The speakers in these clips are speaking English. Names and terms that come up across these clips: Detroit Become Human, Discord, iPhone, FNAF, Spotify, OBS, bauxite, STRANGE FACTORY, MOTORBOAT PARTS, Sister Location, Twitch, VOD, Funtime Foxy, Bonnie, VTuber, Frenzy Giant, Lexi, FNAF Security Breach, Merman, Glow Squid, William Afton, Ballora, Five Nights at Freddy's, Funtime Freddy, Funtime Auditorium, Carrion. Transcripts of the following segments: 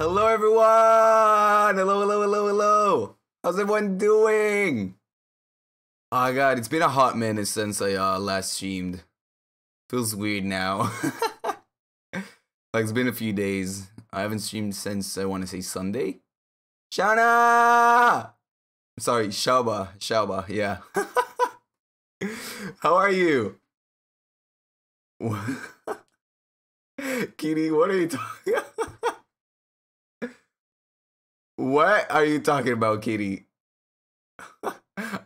Hello everyone! Hello, hello, hello, hello! How's everyone doing? Oh god, it's been a hot minute since I last streamed. Feels weird now. Like it's been a few days. I haven't streamed since I want to say Sunday. Shauna! I'm sorry, Shaba, yeah. How are you? Kitty, what are you talking about? What are you talking about, Kitty?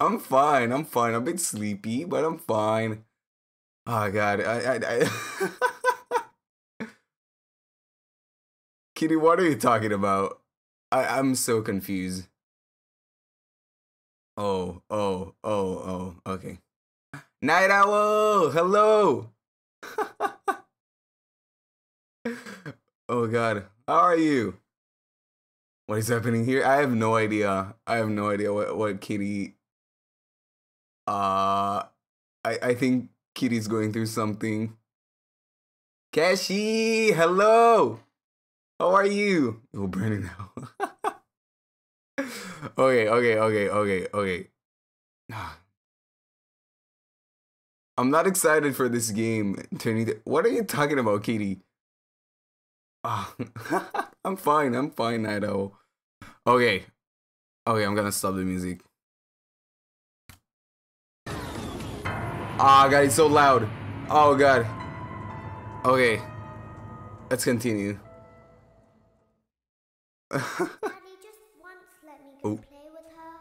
I'm fine, I'm fine. I'm a bit sleepy, but I'm fine. Oh, God. I Kitty, what are you talking about? I'm so confused. Oh, okay. Night Owl, hello! Oh, God. How are you? What is happening here? I have no idea. I have no idea what Kitty... I think Kitty's going through something. Kashi! Hello! How are you? We'll burn it now. Okay. I'm not excited for this game. What are you talking about, Kitty? I'm fine, Night Owl. Okay, I'm gonna stop the music. Ah, God, it's so loud. Oh, God. Okay, let's continue. Have you just once let me go play with her?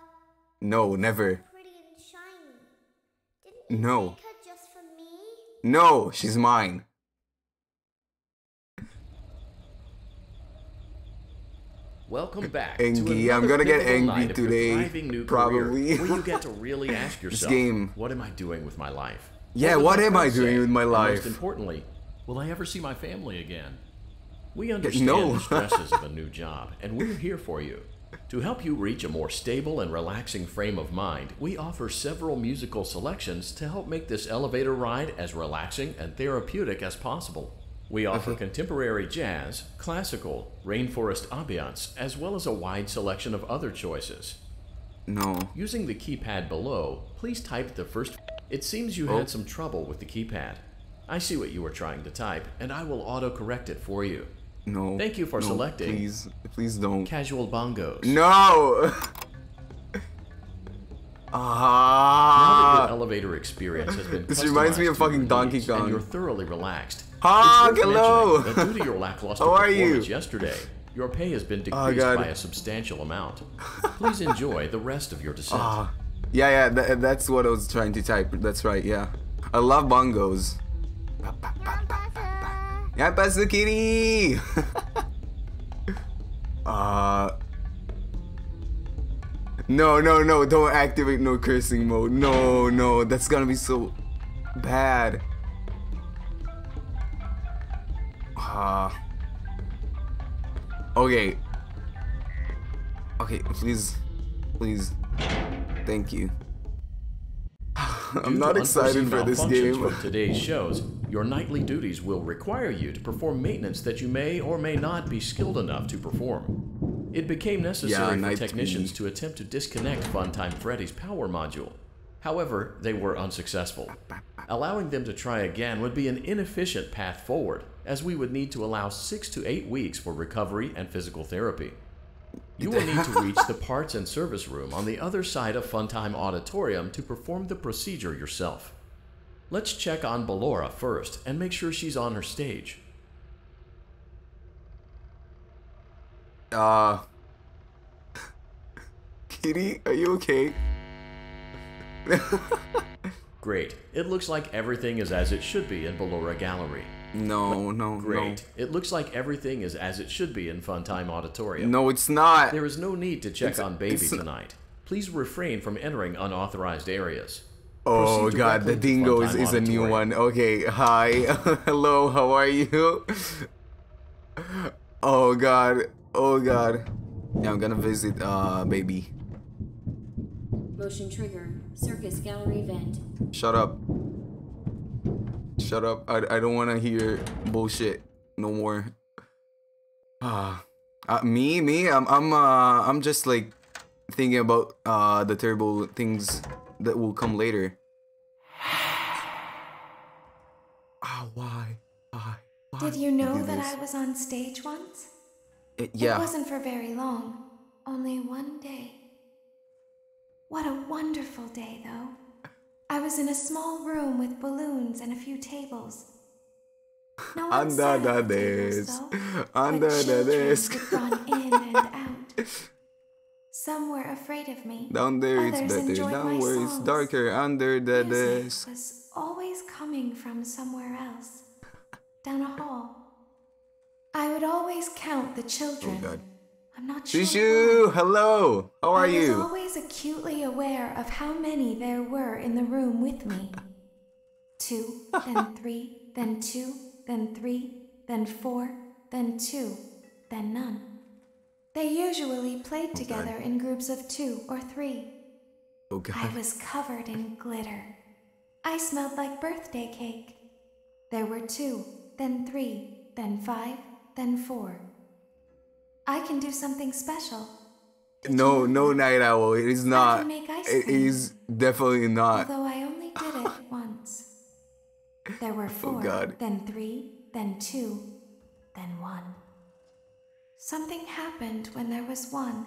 No, never. Pretty and shiny. Didn't you make her just for me? No, she's mine. Welcome back. Engie, I'm gonna get angry today. Probably. Where you get to really ask yourself, this game. What am I doing with my life? Yeah, what am I doing with my life? Most importantly, will I ever see my family again? We understand the stresses of a new job, and we're here for you. To help you reach a more stable and relaxing frame of mind, we offer several musical selections to help make this elevator ride as relaxing and therapeutic as possible. We offer contemporary jazz, classical, rainforest ambiance, as well as a wide selection of other choices. Using the keypad below, please type the first... It seems you had some trouble with the keypad. I see what you were trying to type, and I will auto-correct it for you. Thank you for selecting... Please don't. Casual bongos. No! Now that your elevator experience has been this reminds me of fucking Donkey Kong. And you're thoroughly relaxed. Hello! Due to your lackluster performance yesterday, your pay has been decreased by a substantial amount. Please enjoy the rest of your descent. Yeah, that's what I was trying to type. That's right, yeah. I love bongos. Yampasu Kitty! No, don't activate no cursing mode. No, that's gonna be so bad. Okay, please, thank you. I'm not excited for this game. From today's shows, your nightly duties will require you to perform maintenance that you may or may not be skilled enough to perform. It became necessary for technicians to attempt to disconnect Funtime Freddy's power module. However, they were unsuccessful. Allowing them to try again would be an inefficient path forward, as we would need to allow 6 to 8 weeks for recovery and physical therapy. You will need to reach the parts and service room on the other side of Funtime Auditorium to perform the procedure yourself. Let's check on Ballora first and make sure she's on her stage. Kitty, are you okay? Great. It looks like everything is as it should be in Ballora Gallery. No. It looks like everything is as it should be in Funtime Auditorium. No, it's not. There is no need to check on Baby tonight. Please refrain from entering unauthorized areas. Oh god, the dingo is a new one. Okay, hi. Hello, how are you? Oh god. Oh god. Yeah, I'm gonna visit Baby. Motion trigger. Circus gallery vent. Shut up. Shut up. I don't want to hear bullshit no more. I'm just like thinking about the terrible things that will come later. Why? Did you know that I was on stage once? Yeah. It wasn't for very long. Only one day. What a wonderful day, though. I was in a small room with balloons and a few tables. No one sat at the tables, though. Children would run in and out. Some were afraid of me. Down there it's better. Down where it's darker. Under the desk. Music was always coming from somewhere else. Down a hall. I would always count the children. Oh, God. I'm not sure. Shishu, hello. How are you? I was always acutely aware of how many there were in the room with me. 2, then 3, then 2, then 3, then 4, then 2, then none. They usually played together in groups of 2 or 3. Oh God. I was covered in glitter. I smelled like birthday cake. There were 2, then 3, then 5, then 4. I can do something special. No, no, Night Owl. It is not. I can make ice cream. It is definitely not. Although I only did it once. There were 4, then 3, then 2, then 1. Something happened when there was 1.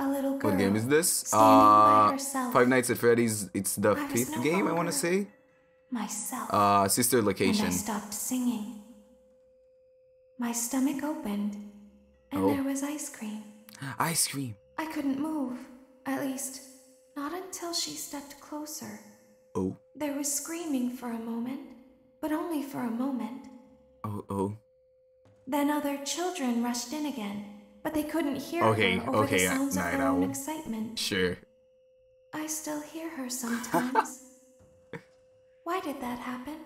A little girl. What game is this? By herself. Five Nights at Freddy's. It's the 5th game, I want to say. Myself. Sister Location. And I stopped singing. My stomach opened. And there was ice cream. Ice cream. I couldn't move. At least, not until she stepped closer. Oh. There was screaming for a moment, but only for a moment. Then other children rushed in again, but they couldn't hear her over the sounds of their own excitement. Sure. I still hear her sometimes. Why did that happen?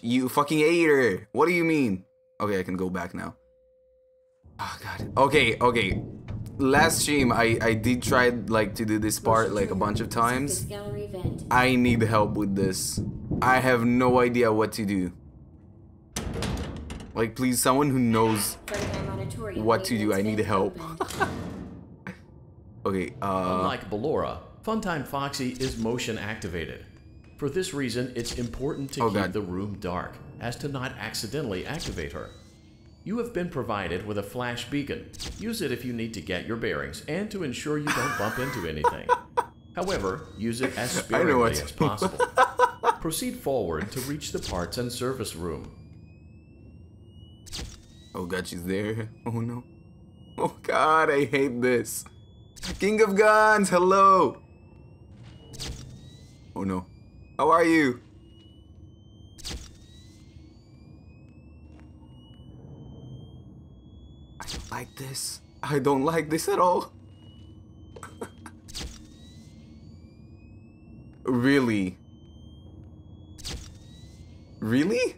You fucking ate her. What do you mean? Okay, I can go back now. Oh god. Okay. Last stream, I did try like to do this part like a bunch of times. I need help with this. I have no idea what to do. Like, please, someone who knows what to do. I need help. Unlike Ballora, Funtime Foxy is motion activated. For this reason, it's important to keep the room dark, as to not accidentally activate her. You have been provided with a flash beacon. Use it if you need to get your bearings and to ensure you don't bump into anything. However, use it as sparingly as possible. Proceed forward to reach the parts and service room. Oh god, she's there. Oh no. Oh god, I hate this. King of Guns, hello! Oh no. How are you? I don't like this. I don't like this at all. Really? Really?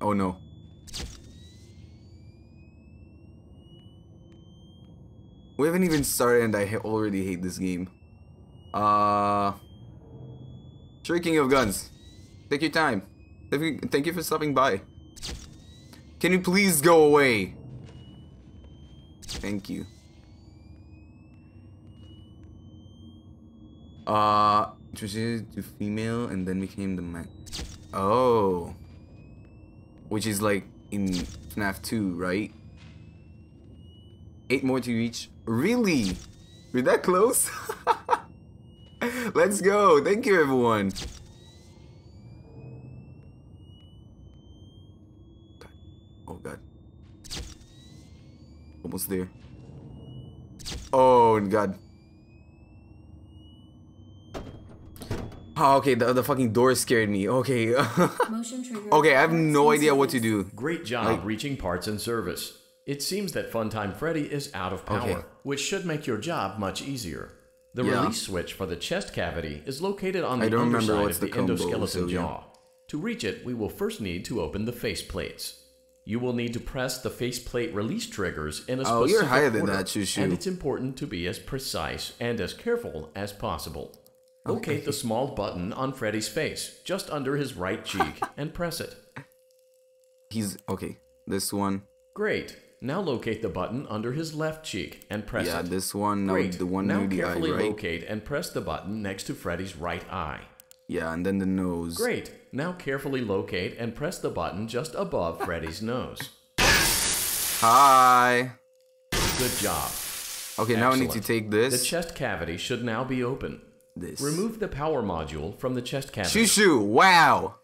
Oh no. We haven't even started and I already hate this game. Sure, King of Guns. Take your time. Thank you for stopping by. Can you please go away? Thank you. Transitioned to female and then became the man. Oh. Which is like in FNAF 2, right? 8 more to reach. Really? We're that close? Let's go. Thank you, everyone. Oh, God. Almost there. Oh, God. Oh, okay, the fucking door scared me. Okay. Okay, I have no idea what to do. Great job reaching parts and service. It seems that Funtime Freddy is out of power, which should make your job much easier. The release switch for the chest cavity is located on the underside of the endoskeleton jaw. To reach it, we will first need to open the face plates. You will need to press the faceplate release triggers in a specific order, and it's important to be as precise and as careful as possible. Locate the small button on Freddy's face, just under his right cheek, and press it. He's... okay, this one. Great. Now locate the button under his left cheek, and press it. Yeah, this one, the one near the eye, right? Now carefully locate and press the button next to Freddy's right eye. Yeah, and then the nose. Great. Now carefully locate and press the button just above Freddy's nose. Hi. Good job. Okay, now I need to take this. The chest cavity should now be open. This. Remove the power module from the chest cavity. Shoo-shoo! Wow!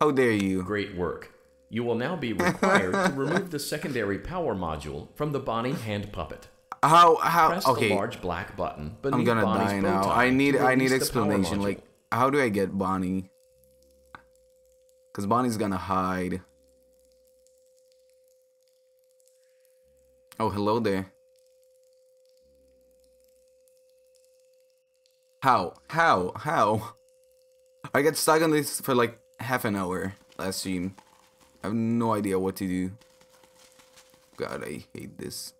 How dare you. Great work. You will now be required to remove the secondary power module from the Bonnie hand puppet. Press the large black button beneath Bonnie's bow tie. I need explanation. Like, how do I get Bonnie? Because Bonnie's gonna hide. Oh, hello there. How? I got stuck on this for like half an hour last stream. I have no idea what to do. God, I hate this.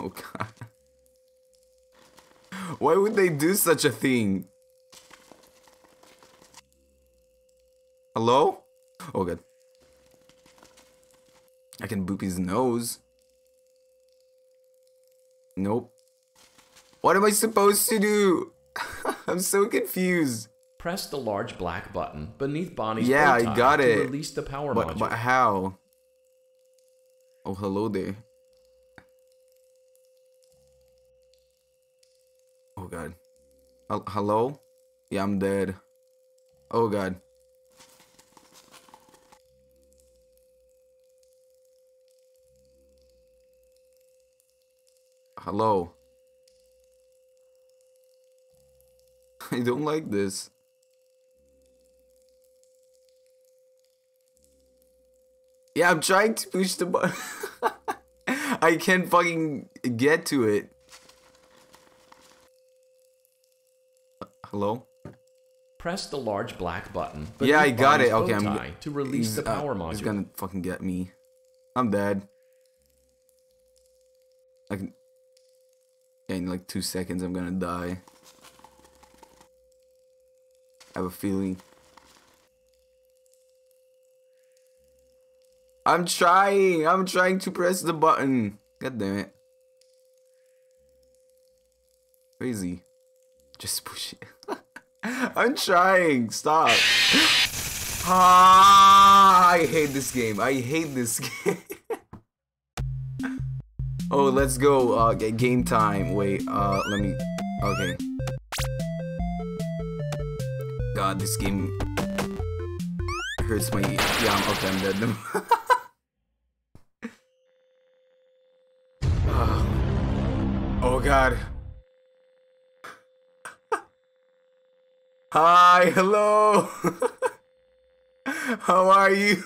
Oh God. Why would they do such a thing? Hello? Oh God. I can boop his nose. Nope. What am I supposed to do? I'm so confused. Press the large black button beneath Bonnie's bow tie I got it. Release the power module. But how? Oh, hello there. Oh God. Hello? Yeah, I'm dead. Oh God. Hello. I don't like this. Yeah, I'm trying to push the button. I can't fucking get to it. Hello? Press the large black button. Yeah, I got it. Okay, I'm to release the power module. He's gonna fucking get me. I'm dead. I can... in like 2 seconds, I'm gonna die. I have a feeling. I'm trying to press the button. God damn it. Crazy. Just push it. I'm trying. Stop. I hate this game. I hate this game. Oh, let's go. Game time. Wait, let me. Okay. God, this game hurts my... yeah, I'm dead. Oh God. Hi, hello. How are you?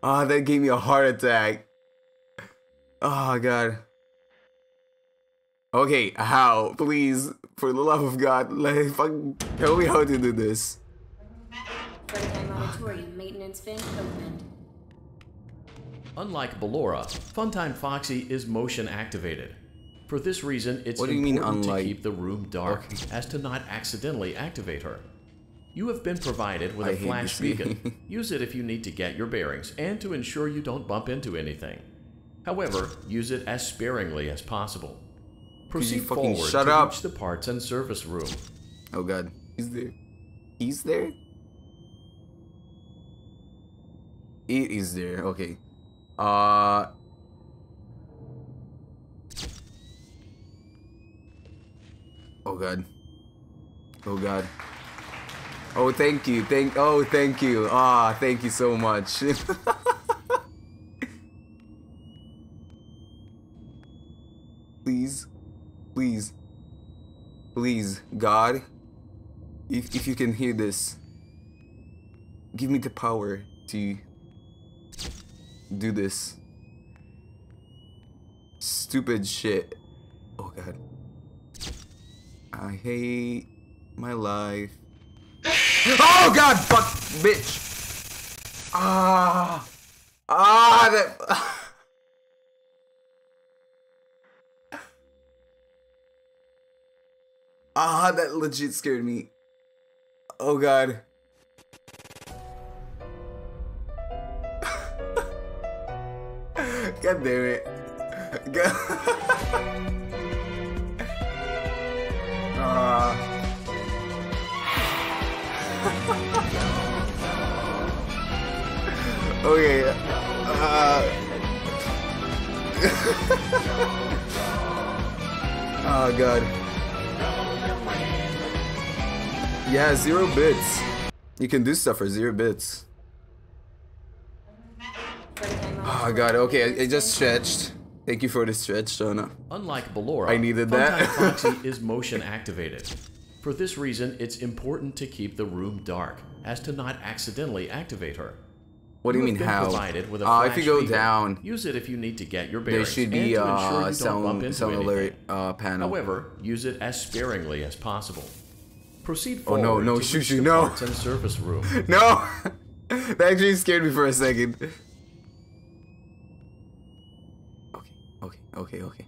Ah, that gave me a heart attack. Oh God. Okay, how? Please, for the love of God, like, fucking tell me how to do this. Funtime Auditorium maintenance vent opened. Unlike Ballora, Funtime Foxy is motion activated. For this reason, it's important to keep the room dark as to not accidentally activate her. You have been provided with a flash beacon. Use it if you need to get your bearings and to ensure you don't bump into anything. However, use it as sparingly as possible. Proceed forward to reach the parts and service room. Oh God, he's there. He's there? It is there. Okay. Oh god. Oh god. Oh, thank you. Thank you. Ah, thank you so much. Please. Please. Please, God. If you can hear this, give me the power to do this stupid shit. Oh god. I hate my life. Oh god, fuck, bitch. Ah. Ah, that. Ah, that legit scared me. Oh god. God damn it. God. Okay. Oh god. Yeah, 0 bits. You can do stuff for 0 bits. Oh god, okay, I just stretched. Thank you for the stretch, Shona. Unlike Ballora, I needed that. Funtime Foxy is motion activated. For this reason, it's important to keep the room dark, as to not accidentally activate her. What do you mean how? If you go down, use it if you need to get your bearings. There should be a sound alert panel. However, use it as sparingly as possible. Proceed forward. Oh no, no, Shushu, no! And surface room. No! That actually scared me for a second. Okay, okay, okay, okay.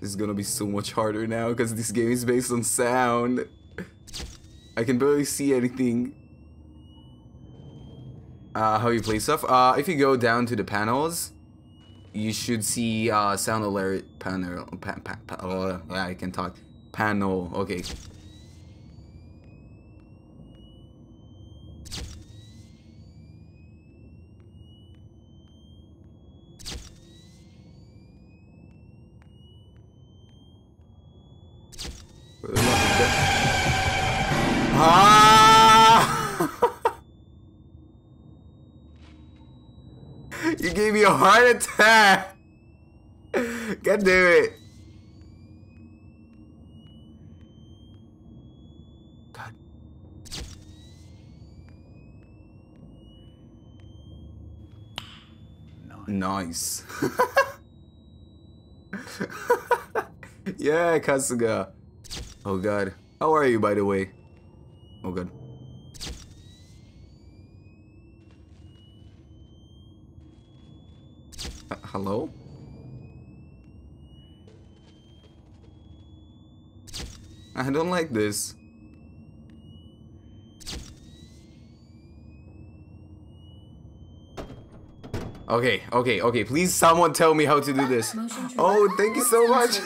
This is gonna be so much harder now because this game is based on sound. I can barely see anything. How you play stuff? If you go down to the panels, you should see sound alert panel. Yeah, I can talk. Panel. Okay. You gave me a heart attack. God damn it. God. Nice. Yeah, Kasuga. Oh god. How are you, by the way? Oh god. Hello? I don't like this. Okay, okay, okay. Please someone tell me how to do this. Oh, thank you so much.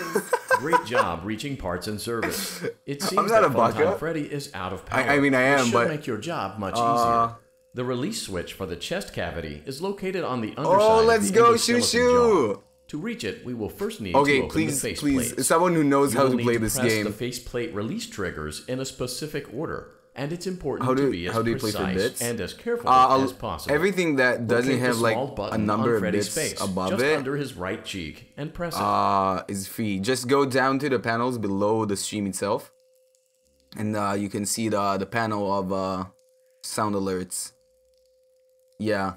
Great job reaching parts and service. It seems that Funtime Freddy is out of power. I mean, I am, but... It should make your job much easier. The release switch for the chest cavity is located on the underside. Oh, let's go, Shushu! To reach it, we will first need to open the face plate. Okay, please, someone who knows how to play this game. You will need to press the face plate release triggers in a specific order, and it's important to be as precise and as careful as possible. Everything that doesn't have like a number of bits above it, under his right cheek, and press it. Is free. Just go down to the panels below the stream itself, and you can see the panel of sound alerts. Yeah.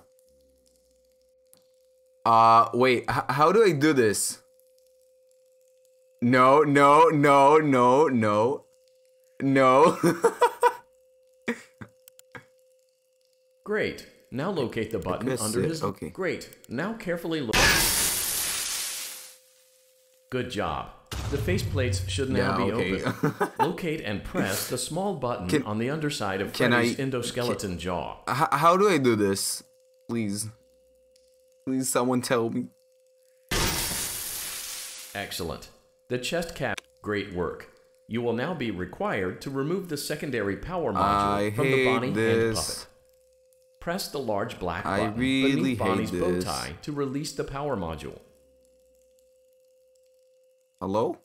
Wait, how do I do this? No, no, no, no, no. No. Great. Now locate the button under his... Okay. Great. Now carefully look... Good job. The faceplates should now be open. Locate and press the small button on the underside of Freddy's endoskeleton jaw. How do I do this? Please. Please someone tell me. Excellent. The chest cap... Great work. You will now be required to remove the secondary power module from the Bonnie hand puppet. Press the large black button beneath Bonnie's bow tie to release the power module. Hello?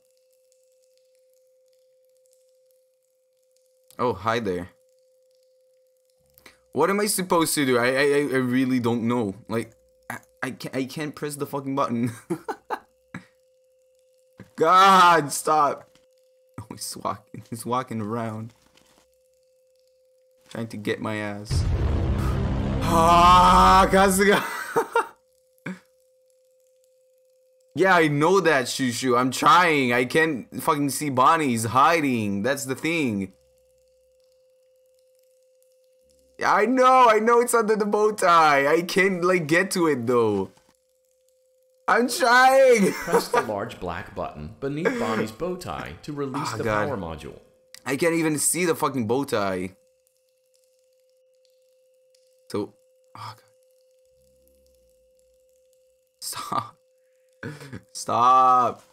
Oh, hi there. What am I supposed to do? I really don't know. Like, I can't press the fucking button. God, stop. Oh, he's walking around. Trying to get my ass. Ah, Kazuga. Yeah, I know that, Shushu. I'm trying. I can't fucking see Bonnie's hiding. That's the thing. Yeah, I know it's under the bow tie. I can't, like, get to it, though. I'm trying! Press the large black button beneath Bonnie's bow tie to release the power module. I can't even see the fucking bow tie. So, oh god. Stop. Stop.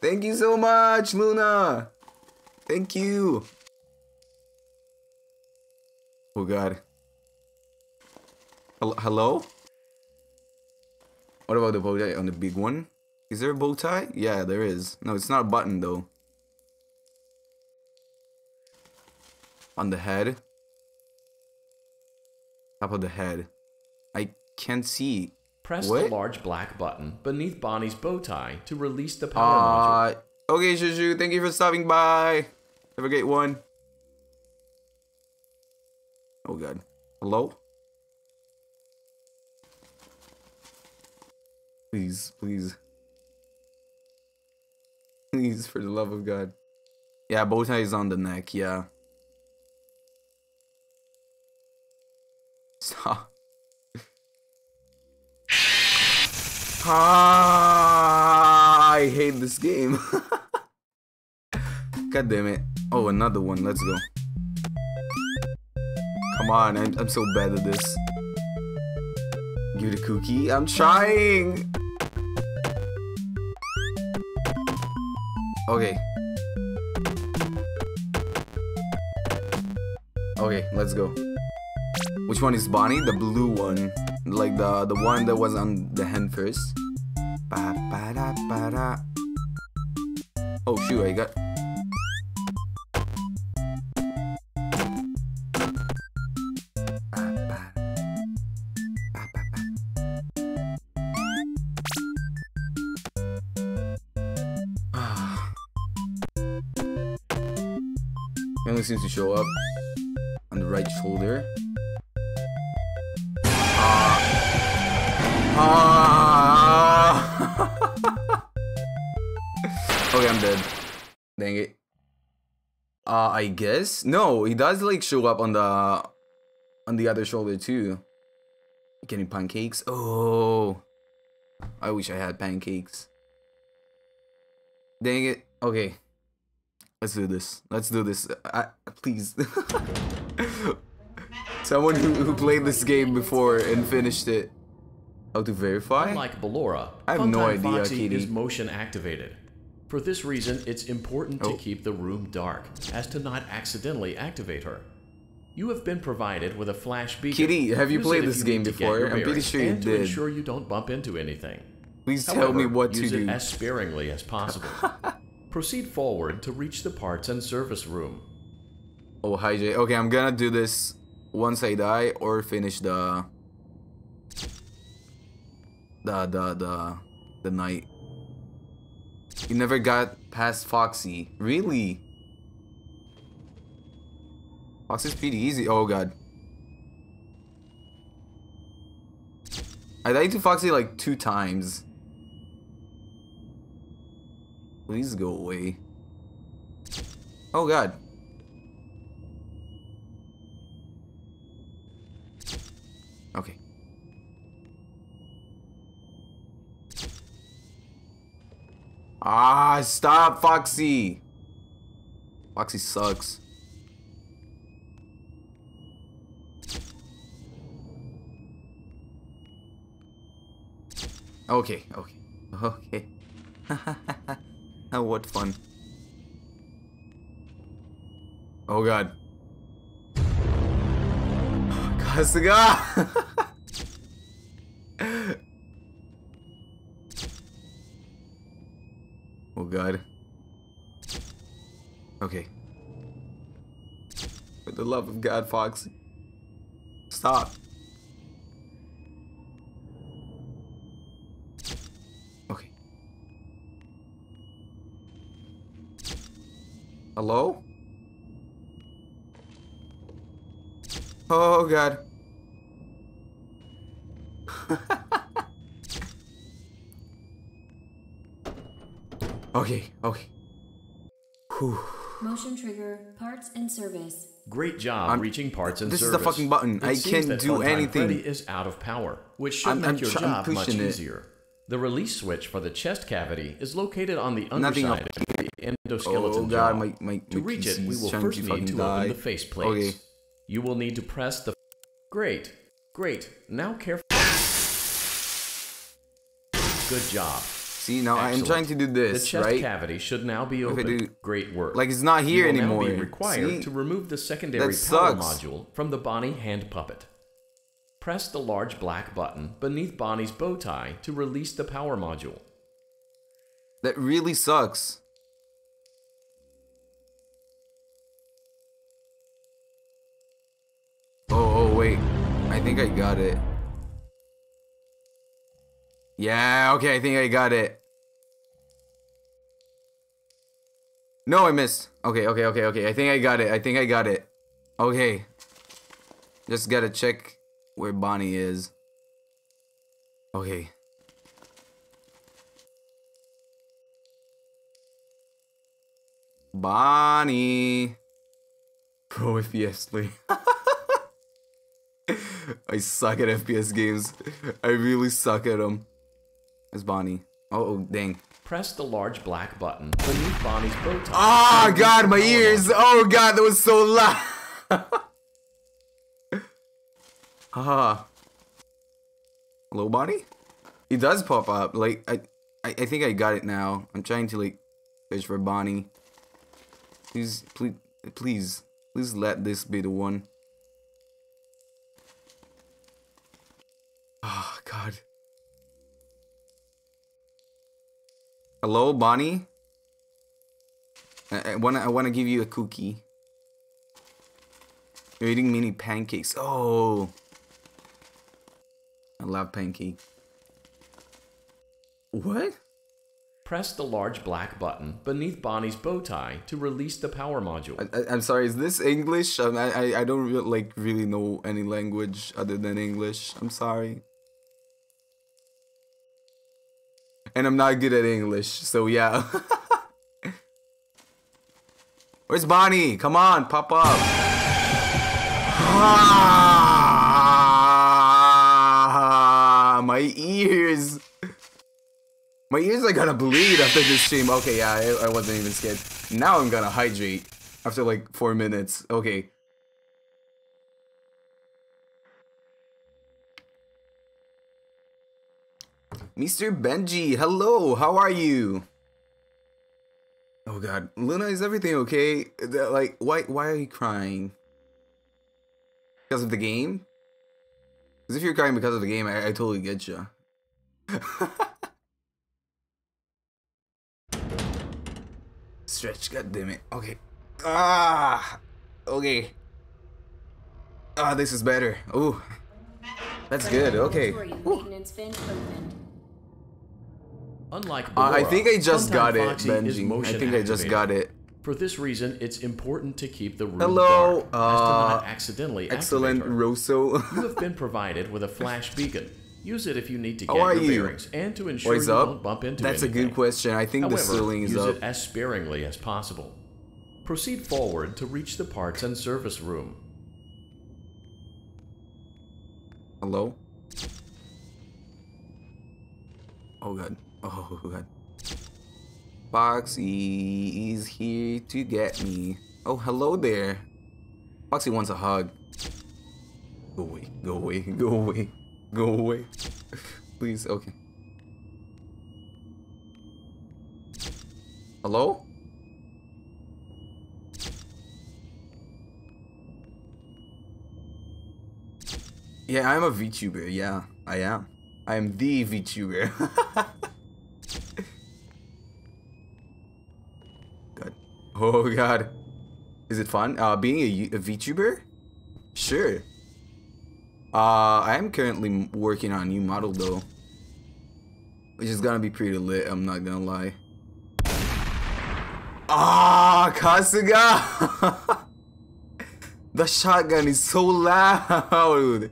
Thank you so much, Luna. Thank you. Oh god. Hello? What about the bow tie on the big one? Is there a bow tie? Yeah, there is. No, it's not a button though. On the head. Top of the head. I can't see. Press the large black button beneath Bonnie's bow tie to release the power module. Okay, Shushu, thank you for stopping by. Have a great one. Oh god. Hello? Please, please. Please, for the love of God. Yeah, bow tie is on the neck, yeah. Stop. Ah, I hate this game. God damn it. Oh, another one. Let's go. Come on, I'm so bad at this. Give it a cookie. I'm trying. Okay. Okay, let's go. Which one is Bonnie? The blue one. Like the one that was on the hand first. Ba, ba, da, ba, da. Oh shoot, I got... seems to show up on the right shoulder. Okay, I'm dead. Dang it. I guess no, he does like show up on the other shoulder too. Getting pancakes. Oh, I wish I had pancakes. Dang it. Okay. Let's do this. Let's do this. Please. Someone who played this game before and finished it. How to verify? Unlike Ballora, I have no idea, Foxy Kitty. Is motion activated. For this reason, it's important to keep the room dark, as to not accidentally activate her. You have been provided with a flash beacon. Kitty, have you played this game before? I'm pretty sure you did. To ensure you don't bump into anything. Please tell me what to do. Use it as sparingly as possible. Proceed forward to reach the parts and service room. Oh, hi, Jay. Okay, I'm gonna do this once I die or finish the night. You never got past Foxy. Really? Foxy's pretty easy. Oh, God. I died to Foxy like 2 times. Please go away. Oh god. Okay. Ah, stop, Foxy. Foxy sucks. Okay, okay, okay. What fun. Oh god. Let's go! Oh god. Okay. For the love of God, Foxy. Stop. Okay. Hello? Oh god. Okay, okay. Whew. Motion trigger, parts and service. Great job reaching parts and service. This is the fucking button. It I can't do anything. Freddy is out of power, which should make your job much easier. The release switch for the chest cavity is located on the underside of the endoskeleton jaw. To reach it, we will first need to open the face plates. Okay. You will need to press the... Great. Great. Now careful. Good job. See, now I am trying to do this, right? The chest cavity should now be open. Great work. Like, it's not here anymore. You will now be required to remove the secondary power module from the Bonnie hand puppet. Press the large black button beneath Bonnie's bow tie to release the power module. That really sucks. Oh, oh, wait. I think I got it. Yeah, okay, I think I got it. No, I missed. Okay, okay, okay, okay. I think I got it. I think I got it. Okay. Just gotta check where Bonnie is. Okay. Bonnie. Pro FPS play. I suck at FPS games. I really suck at them. It's Bonnie. Oh, dang. Press the large black button beneath Bonnie's bow tie. Ah, god, my ears. Oh, god, that was so loud. Haha. Hello, Bonnie? It does pop up. Like, I think I got it now. I'm trying to, like, search for Bonnie. Please, please, please, please let this be the one. Oh, god. Hello, Bonnie? I wanna give you a cookie. You're eating mini pancakes. Oh! I love pancakes. What? Press the large black button beneath Bonnie's bow tie to release the power module. I'm sorry, is this English? I don't really know any language other than English. I'm sorry. And I'm not good at English, so yeah. Where's Bonnie? Come on, pop up. Ah, my ears. My ears are gonna bleed after this stream. Okay, yeah, I wasn't even scared. Now I'm gonna hydrate after like 4 minutes. Okay. Mr. Benji, hello, how are you? Oh god, Luna, is everything okay? Like, why are you crying? Because of the game? Because if you're crying because of the game, I totally get you. Stretch, god damn it. Okay. Ah, okay. Ah, this is better. Ooh, that's good. Okay. Unlike Ballora, I think I just got it, Benji. I think I just got it. For this reason, it's important to keep the room dark as to not accidentally activate her. Rosso. You have been provided with a flash beacon. Use it if you need to get your bearings and to ensure you don't bump into anything. That's a good question. I think the ceiling is up. Use it as sparingly as possible. Proceed forward to reach the parts and service room. Hello? Oh god. Oh god. Foxy is here to get me. Oh, hello there. Foxy wants a hug. Go away, go away, go away. Go away. Please, okay. Hello? Yeah, I'm a VTuber. Yeah, I am. I am the VTuber. God. Oh, God. Is it fun? Being a VTuber? Sure. I am currently working on a new model, though. Which is gonna be pretty lit, I'm not gonna lie. Ah, Kasuga! The shotgun is so loud!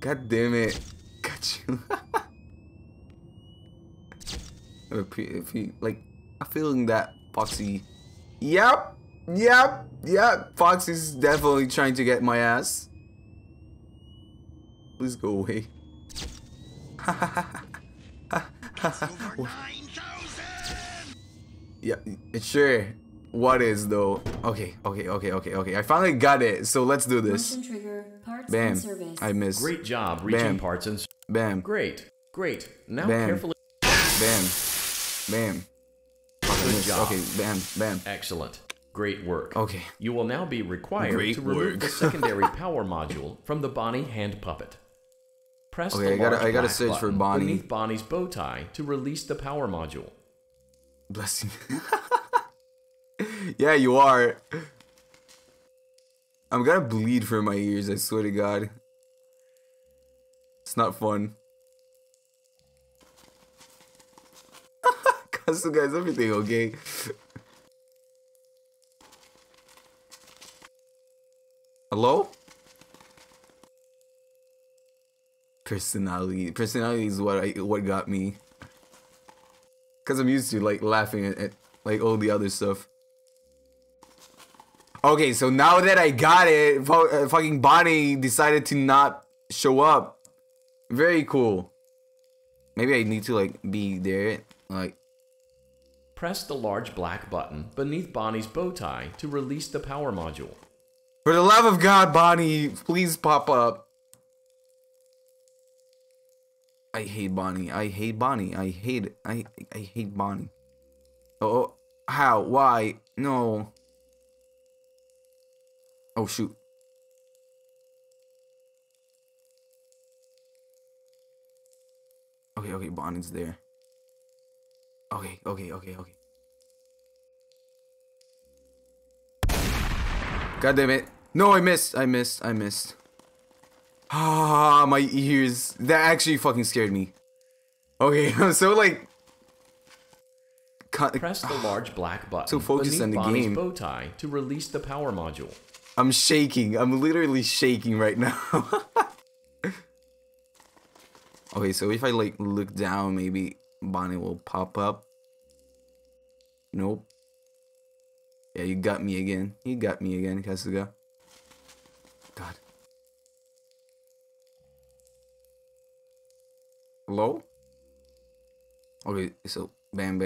God damn it. Got you. I'm feeling that Foxy. Yep! Yep! Yep! Foxy's definitely trying to get my ass. Please go away. Yeah, sure. What is though? Okay. I finally got it. So let's do this. Bam. I missed. Great job reaching parts and bam. Great. Great. Now carefully. Bam. Bam. Good job. Okay. Bam. Bam. Excellent. Great work. Okay. You will now be required to remove the secondary power module from the Bonnie hand puppet. Press the large I gotta search for Bonnie beneath Bonnie's bow tie to release the power module. Blessing. Yeah, you are. I'm gonna bleed from my ears, I swear to God. It's not fun. Cause guys, everything okay? Hello? Personality is what got me. Cause I'm used to like laughing at like all the other stuff. Okay, so now that I got it, fucking Bonnie decided to not show up. Very cool. Maybe I need to like be there, like. Press the large black button beneath Bonnie's bow tie to release the power module. For the love of God, Bonnie, please pop up. I hate Bonnie. I hate Bonnie. I hate it. I hate Bonnie. Oh, how? Why? No. Oh shoot. Okay, Bonnie's there. Okay. God damn it. No, I missed. Ah, my ears. That actually fucking scared me. Okay, I'm so like. Press the large black button. So focused on the Bonnie's game. Bow tie to release the power module. I'm shaking. I'm literally shaking right now. Okay, so if I like look down, maybe Bonnie will pop up. Nope. Yeah, you got me again. You got me again, Kasuga. God. Hello? Okay, so bam.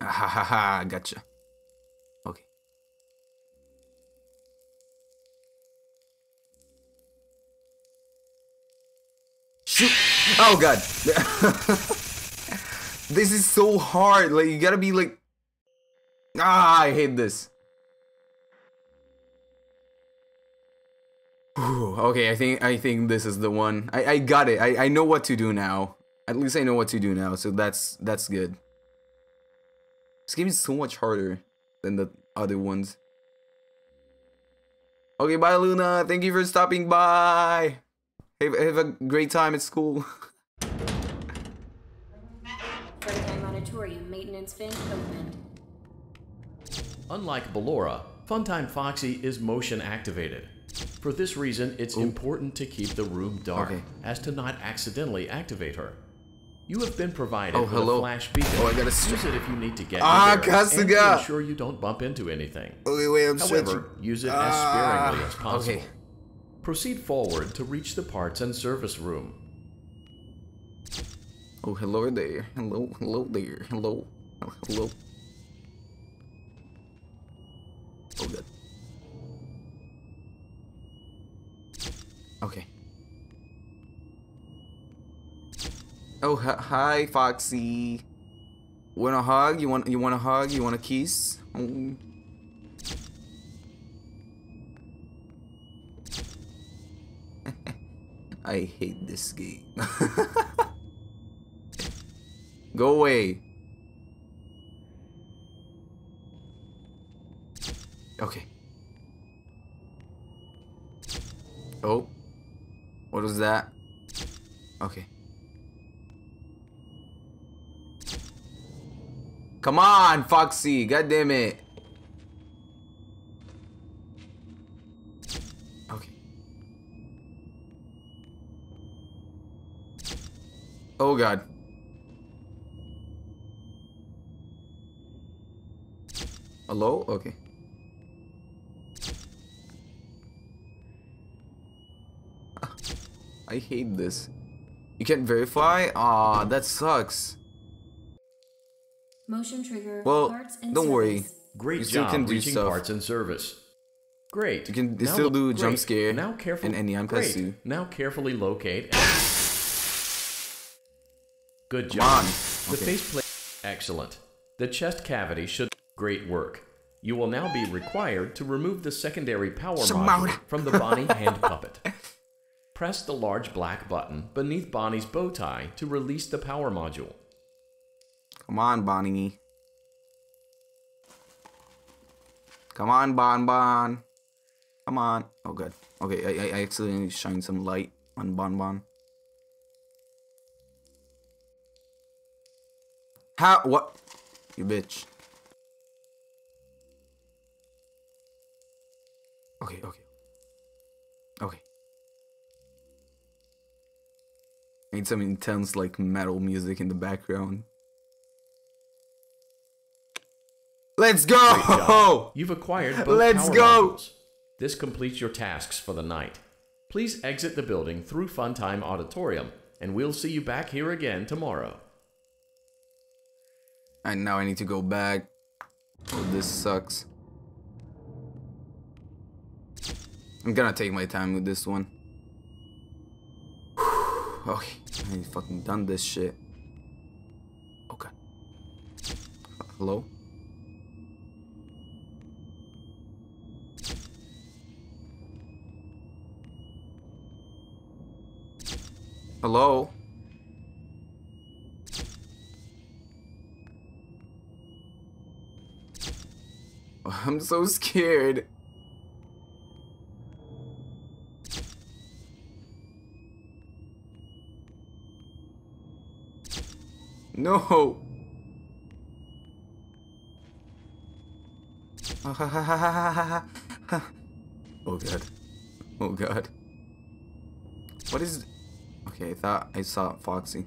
Ah, gotcha. Okay. Shoot! Oh God! This is so hard. Like you gotta be like. Ah, I hate this. Whew, okay, I think this is the one. I got it. I know what to do now. At least I know what to do now. So that's good. This game is so much harder than the other ones. Okay, bye Luna. Thank you for stopping by. Have a great time at school. Funtime Auditorium maintenance vent opened. Unlike Ballora, Funtime Foxy is motion activated. For this reason, it's important to keep the room dark as to not accidentally activate her. You have been provided with a flash beacon. Oh, I gotta use it if you need to get and to ensure you don't bump into anything. However, use it as sparingly as possible. Okay. Proceed forward to reach the parts and service room. Oh, hello there. Hello there. Hello. Oh, good. Okay. Oh, hi, Foxy. Want a hug? You want a hug? You want a kiss? Oh. I hate this game. Go away. Okay. Oh. What was that? Okay. Come on, Foxy. God damn it. Okay. Oh, God. Hello? Okay. I hate this. You can't verify? Aw, that sucks. Motion trigger. Well, parts and don't worry. Great you still job can do reaching stuff. Parts and service. Great. You can now still do jump scare now and any Ankatsu. Now carefully locate. Good job. The okay. faceplate. Excellent. The chest cavity should. Great work. You will now be required to remove the secondary power module from the Bonnie hand puppet. Press the large black button beneath Bonnie's bow tie to release the power module. Come on, Bonnie. Come on, Bonbon. Come on. Oh, good. Okay, I accidentally shined some light on Bonbon. How? What? You bitch. Okay. I need some intense, like, metal music in the background. Let's go! You've acquired both Let's power go! Modules. This completes your tasks for the night. Please exit the building through Funtime Auditorium, and we'll see you back here again tomorrow. And now I need to go back. Oh, this sucks. I'm gonna take my time with this one. Okay, I ain't fucking done this shit. Okay. Hello? Hello? Oh, I'm so scared. No. Oh god. Oh god. What is... Okay, I thought I saw Foxy.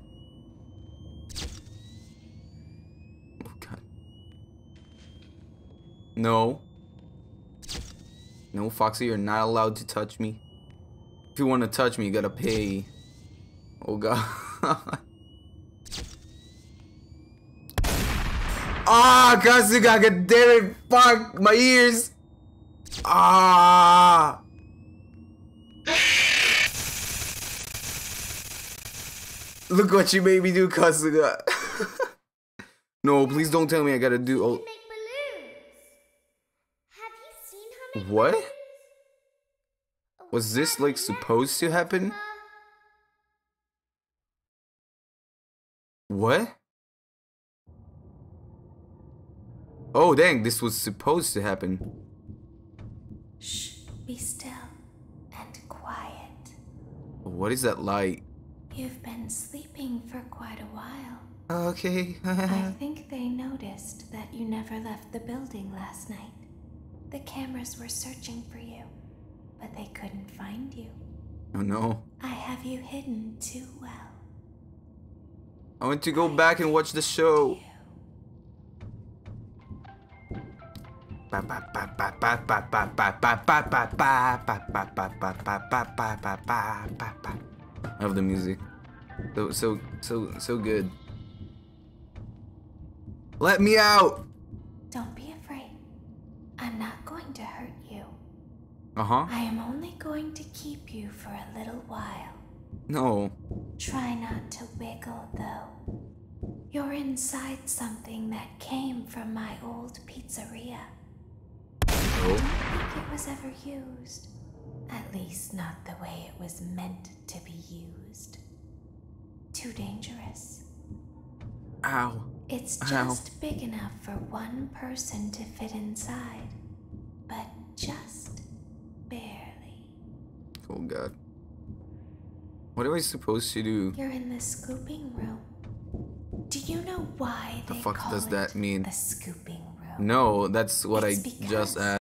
Oh god. No. No, Foxy, you're not allowed to touch me. If you want to touch me, you gotta pay. Oh god. Ah, Kasuga, god damn it, fuck, my ears! Ah! Look what you made me do, Kasuga. No, please don't tell me I gotta do. Oh. What? Was this like supposed to happen? What? Oh dang, this was supposed to happen. Shh, be still and quiet. What is that light? You've been sleeping for quite a while. Okay. I think they noticed that you never left the building last night. The cameras were searching for you, but they couldn't find you. Oh no. I have you hidden too well. I want to go back and watch the show. I love the music. So good. Let me out. Don't be afraid. I'm not going to hurt you. I am only going to keep you for a little while. No. Try not to wiggle though. You're inside something that came from my old pizzeria. I don't think it was ever used, At least not the way it was meant to be used. Too dangerous. Ow. It's just big enough for one person to fit inside, but just barely. Oh God. What am I supposed to do? You're in the scooping room. Do you know why they call does that mean? The scooping room? No, that's what it's I just asked.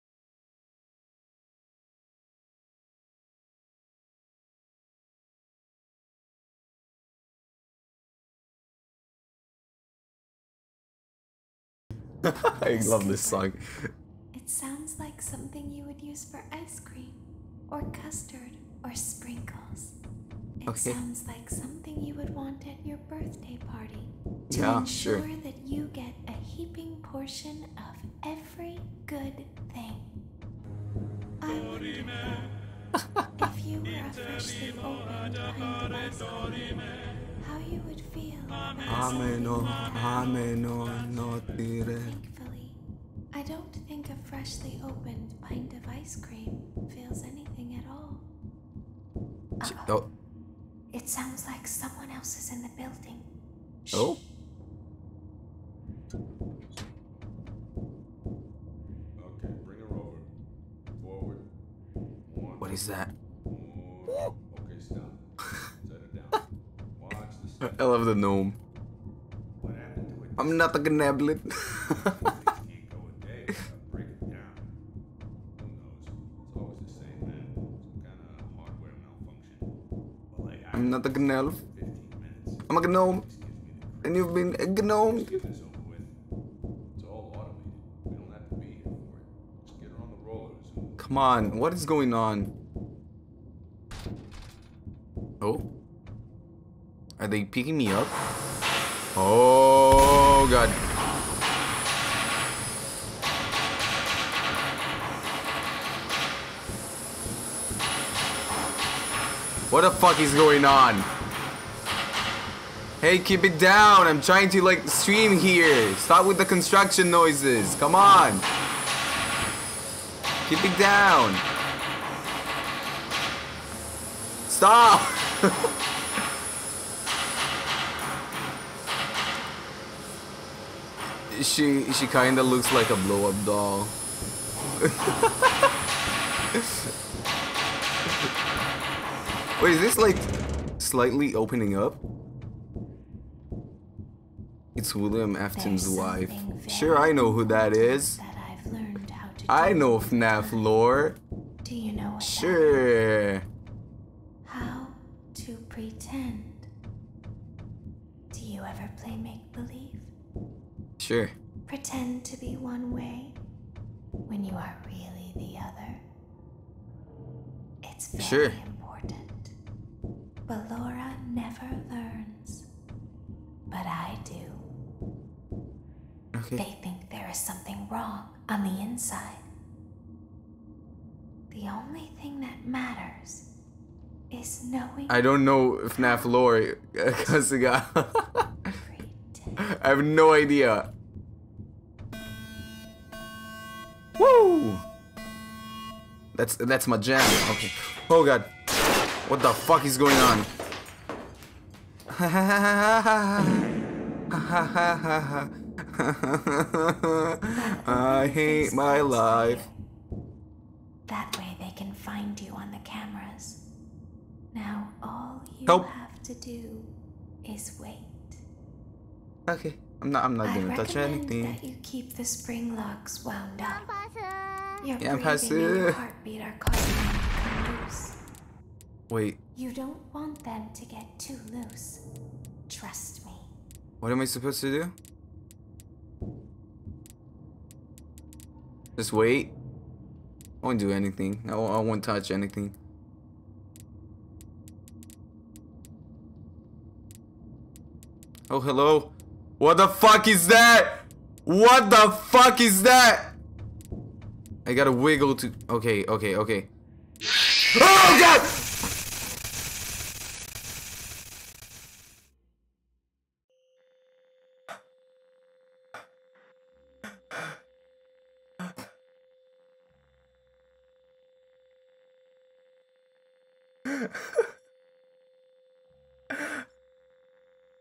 I love this song. It sounds like something you would use for ice cream, or custard, or sprinkles. It sounds like something you would want at your birthday party to ensure that you get a heaping portion of every good thing. I wonder if you were a freshly opened pint of ice cream, how you would feel Thankfully, I don't think a freshly opened pint of ice cream feels anything at all. Uh-oh. It sounds like someone else is in the building. Shh. Oh. Okay, bring her over. Forward. One. What is that? Woo. Okay, stop. I love the gnome. I'm not a gnablet. I'm not a gnelf. I'm a gnome. And you've been a gnome. Come on, what is going on? Oh. Are they picking me up? Oh God. What the fuck is going on? Hey, keep it down. I'm trying to like stream here. Stop with the construction noises. Come on. Keep it down. Stop. She kinda looks like a blow-up doll. Wait, is this like slightly opening up? It's William Afton's wife. Sure, I know who that is. I know FNAF lore. Do you know what that is? How to pretend. Do you ever play make-believe? Sure. Pretend to be one way when you are really the other. It's very important. Ballora never learns, but I do. Okay. They think there is something wrong on the inside. The only thing that matters is knowing. I don't know if FNAF lore, because it got. I have no idea. Woo! That's my jam. Okay. Oh God. What the fuck is going on? I hate my life. That way they can find you on the cameras. Now all you have to do is wait. Okay, I'm not gonna touch anything. I recommend that you keep the spring locks wound up. Your breathing and your heartbeat are causing them to come loose. Wait. You don't want them to get too loose. Trust me. What am I supposed to do? Just wait. I won't do anything. I won't touch anything. Oh, hello. What the fuck is that? What the fuck is that? I gotta wiggle to... Okay, okay, okay. Oh God!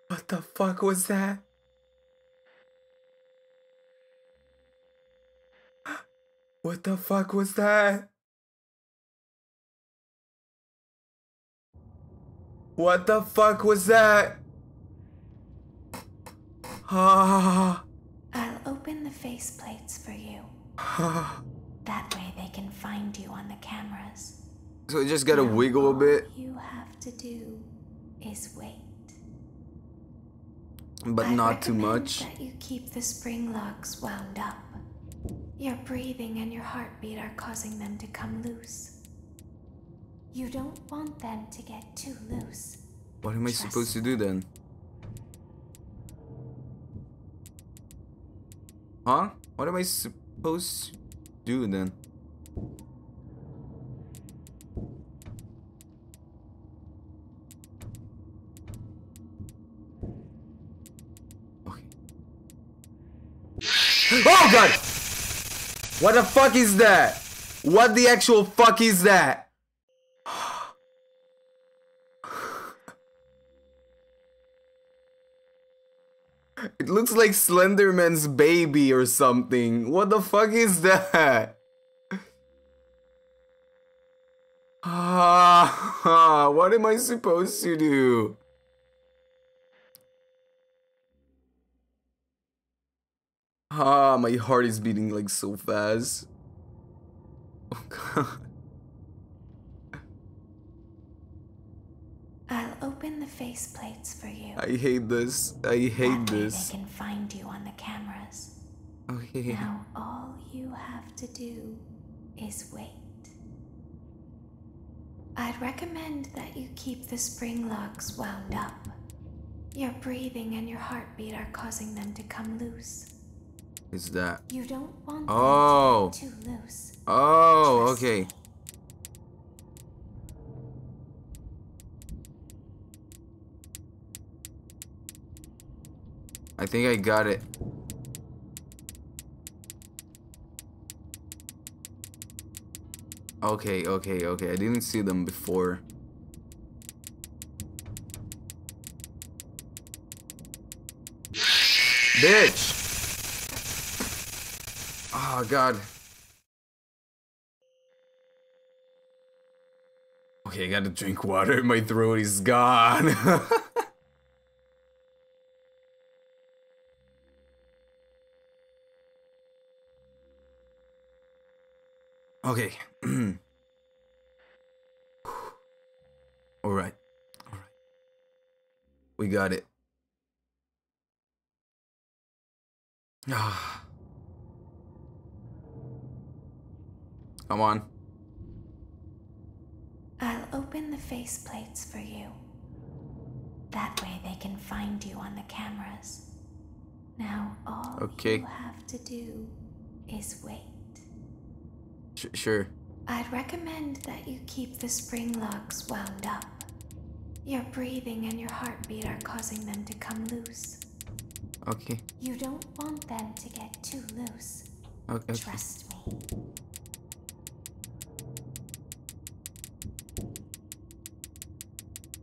What the fuck was that? What the fuck was that? What the fuck was that? Ah. I'll open the faceplates for you. That way they can find you on the cameras. So you just gotta wiggle a bit. All you have to do is wait. But not too much. I recommend that you keep the spring locks wound up. Your breathing and your heartbeat are causing them to come loose. You don't want them to get too loose. What am I supposed to do then? Huh? What am I supposed to do then? Oh god! What the fuck is that? What the actual fuck is that? It looks like Slenderman's baby or something. What the fuck is that? Ah, what am I supposed to do? Ah, my heart is beating like so fast. Oh god. I'll open the faceplates for you. I hate this. I hate this. They can find you on the cameras. Okay. Now all you have to do is wait. I'd recommend that you keep the spring locks wound up. Your breathing and your heartbeat are causing them to come loose. Is that? You don't want to get too loose. Oh, okay. I think I got it. Okay, okay, okay. I didn't see them before. Bitch! Oh god. Okay, I gotta drink water. My throat is gone. Okay. All right. All right. We got it. Ah. Come on. I'll open the faceplates for you. That way they can find you on the cameras. Now all you have to do is wait. Sure. I'd recommend that you keep the spring locks wound up. Your breathing and your heartbeat are causing them to come loose. Okay. You don't want them to get too loose. Okay. Trust me.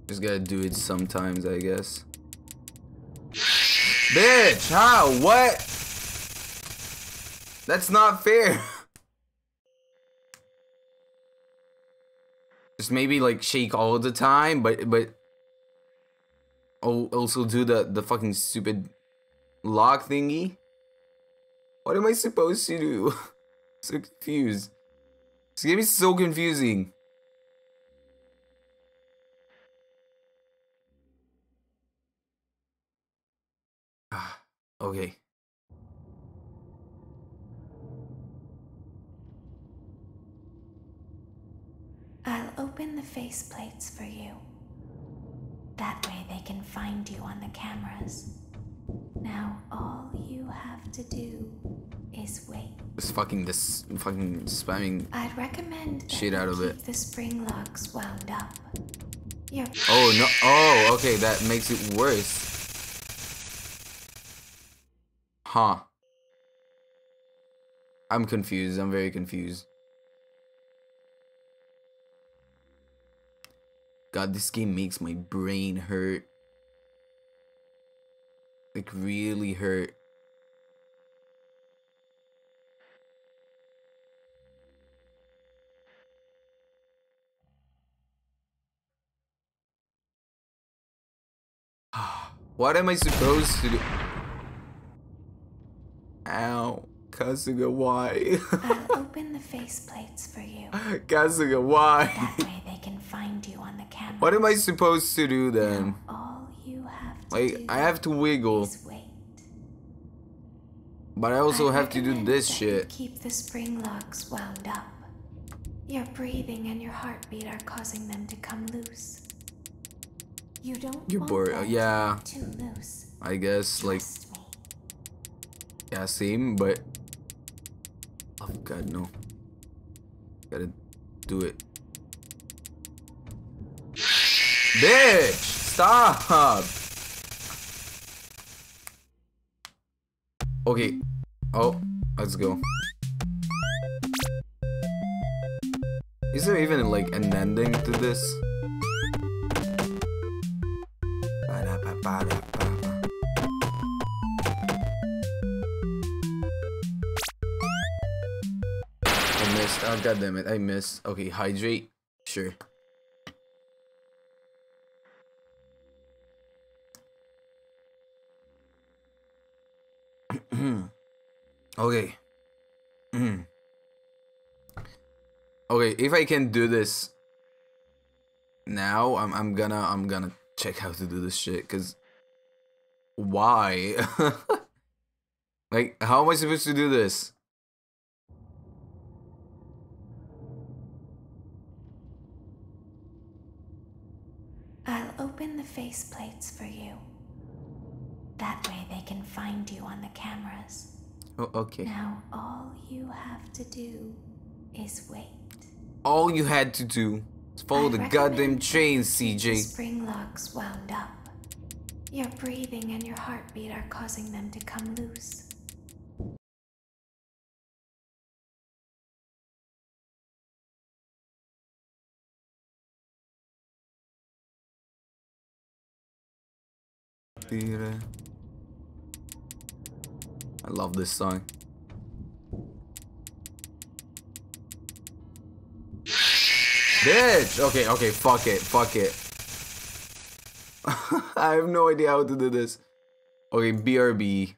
Just gotta do it sometimes, I guess. Bitch, how? What? That's not fair. Just maybe like shake all the time, but also do the fucking stupid lock thingy. What am I supposed to do? So confused. This game is so confusing. Okay. I'll open the faceplates for you. That way they can find you on the cameras. Now all you have to do is wait. This fucking spamming. I'd recommend shit out of it. Keep the spring locks wound up. Oh no! Oh, okay. That makes it worse. Huh. I'm confused. I'm very confused. God, this game makes my brain hurt. Like, really hurt. What am I supposed to do? Ow. Kazuga, why? I'll open the faceplates for you. Kazuga, why? That way they can find you on the camera. What am I supposed to do then? Now all you have to do I have to wiggle. But I also have to do this shit. Keep the spring locks wound up. Your breathing and your heartbeat are causing them to come loose. You don't want yeah. Too loose. I guess like yeah, same, but oh god, no. Gotta do it. Bitch, stop. Okay. Oh, let's go. Is there even like an ending to this? Oh, god damn it, I missed. Okay, hydrate. Sure. Okay. Okay, if I can do this now, I'm gonna check how to do this shit, cause why? Like, how am I supposed to do this? Open the face plates for you. That way they can find you on the cameras. Oh, okay. Now all you have to do is wait. All you had to do is follow the goddamn train, CJ. Spring locks wound up. Your breathing and your heartbeat are causing them to come loose. I love this song. Bitch! Okay, okay, fuck it, fuck it. I have no idea how to do this. Okay, BRB.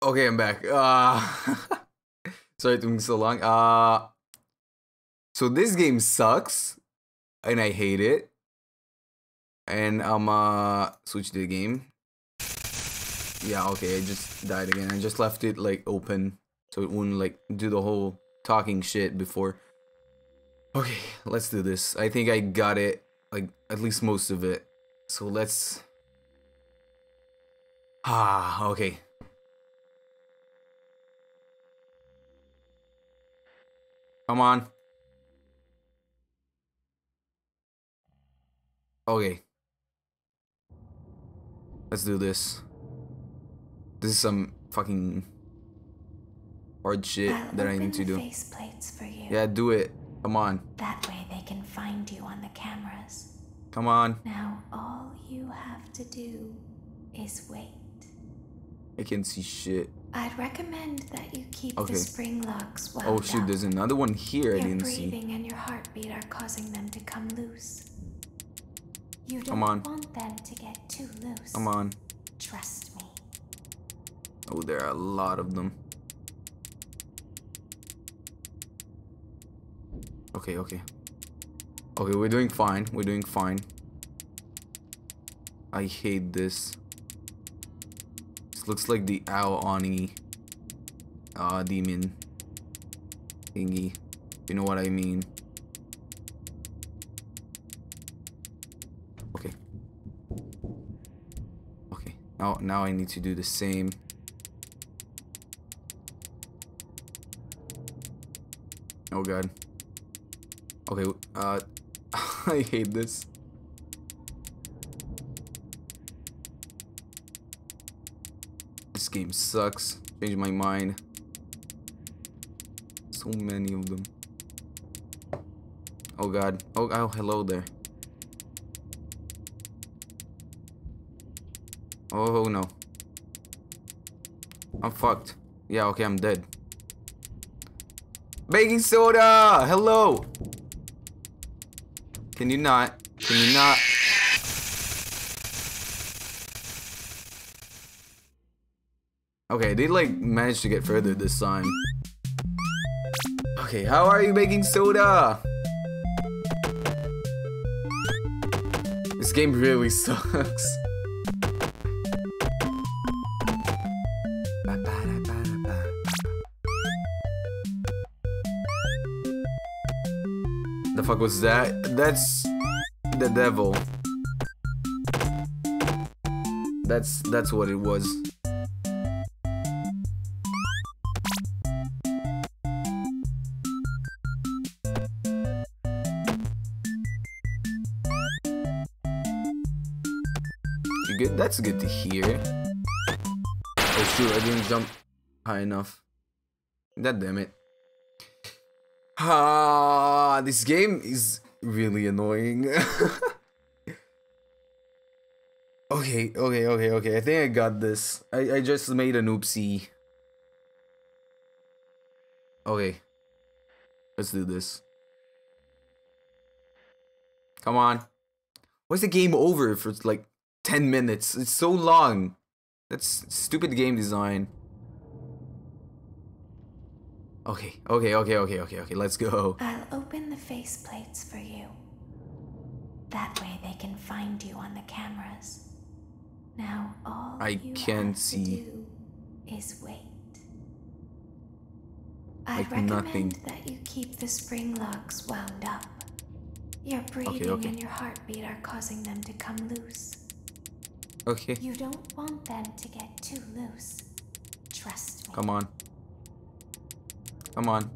Okay, I'm back. Sorry it took me so long. So this game sucks, and I hate it. And I'm switch to the game. Yeah, okay, I just died again. I just left it like open, so it wouldn't like do the whole talking shit before. Okay, let's do this. I think I got it, like at least most of it. So let's. Ah, okay. Come on. Okay. Let's do this. This is some fucking hard shit that I need to do. Face plates for you. Yeah, do it. Come on. That way they can find you on the cameras. Come on. Now all you have to do is wait. I can't see shit. I'd recommend that you keep the spring locks wound up. Oh shoot, there's another one here I didn't see. Your breathing and your heartbeat are causing them to come loose. You don't want them to get too loose. Come on. Trust me. Oh, there are a lot of them. Okay, okay. Okay, we're doing fine. We're doing fine. I hate this. Looks like the owl Oni demon thingy. You know what I mean. Okay. Okay. Now I need to do the same. Oh god. Okay, I hate this. This game sucks. Change my mind. So many of them. Oh god. Oh hello there. Oh no. I'm fucked. Yeah, okay, I'm dead. Baking soda! Hello! Can you not? Can you not? Okay, they like managed to get further this time. Okay, how are you baking soda? This game really sucks. The fuck was that? That's the devil. That's what it was. Good. That's good to hear. Oh shoot, I didn't jump high enough. God damn it. Ah, this game is really annoying. Okay. I think I got this. I just made an oopsie. Okay. Let's do this. Come on. Why's the game over for like 10 minutes. It's so long. That's stupid game design. Okay. Let's go. I'll open the face plates for you. That way they can find you on the cameras. Now all I can see is wait. I recommend that you keep the spring locks wound up. Your breathing and your heartbeat are causing them to come loose. Okay. You don't want them to get too loose. Trust me. Come on. Come on.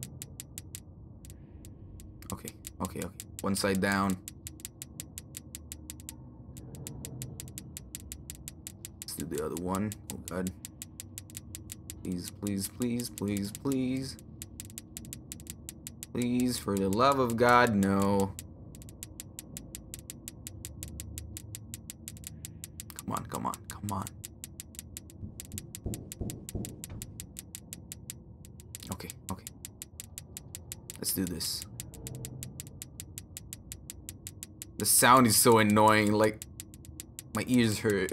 Okay. One side down. Let's do the other one. Oh god. Please. Please, for the love of God, no. Come on. Okay. Let's do this. The sound is so annoying, like my ears hurt.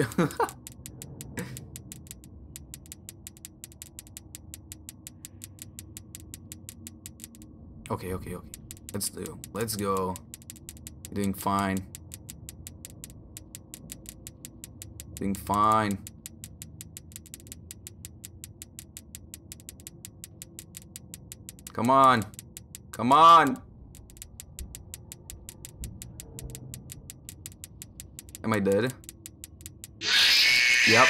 Okay. Let's go. You're doing fine. Doing fine. Come on. Come on. Am I dead? Yep.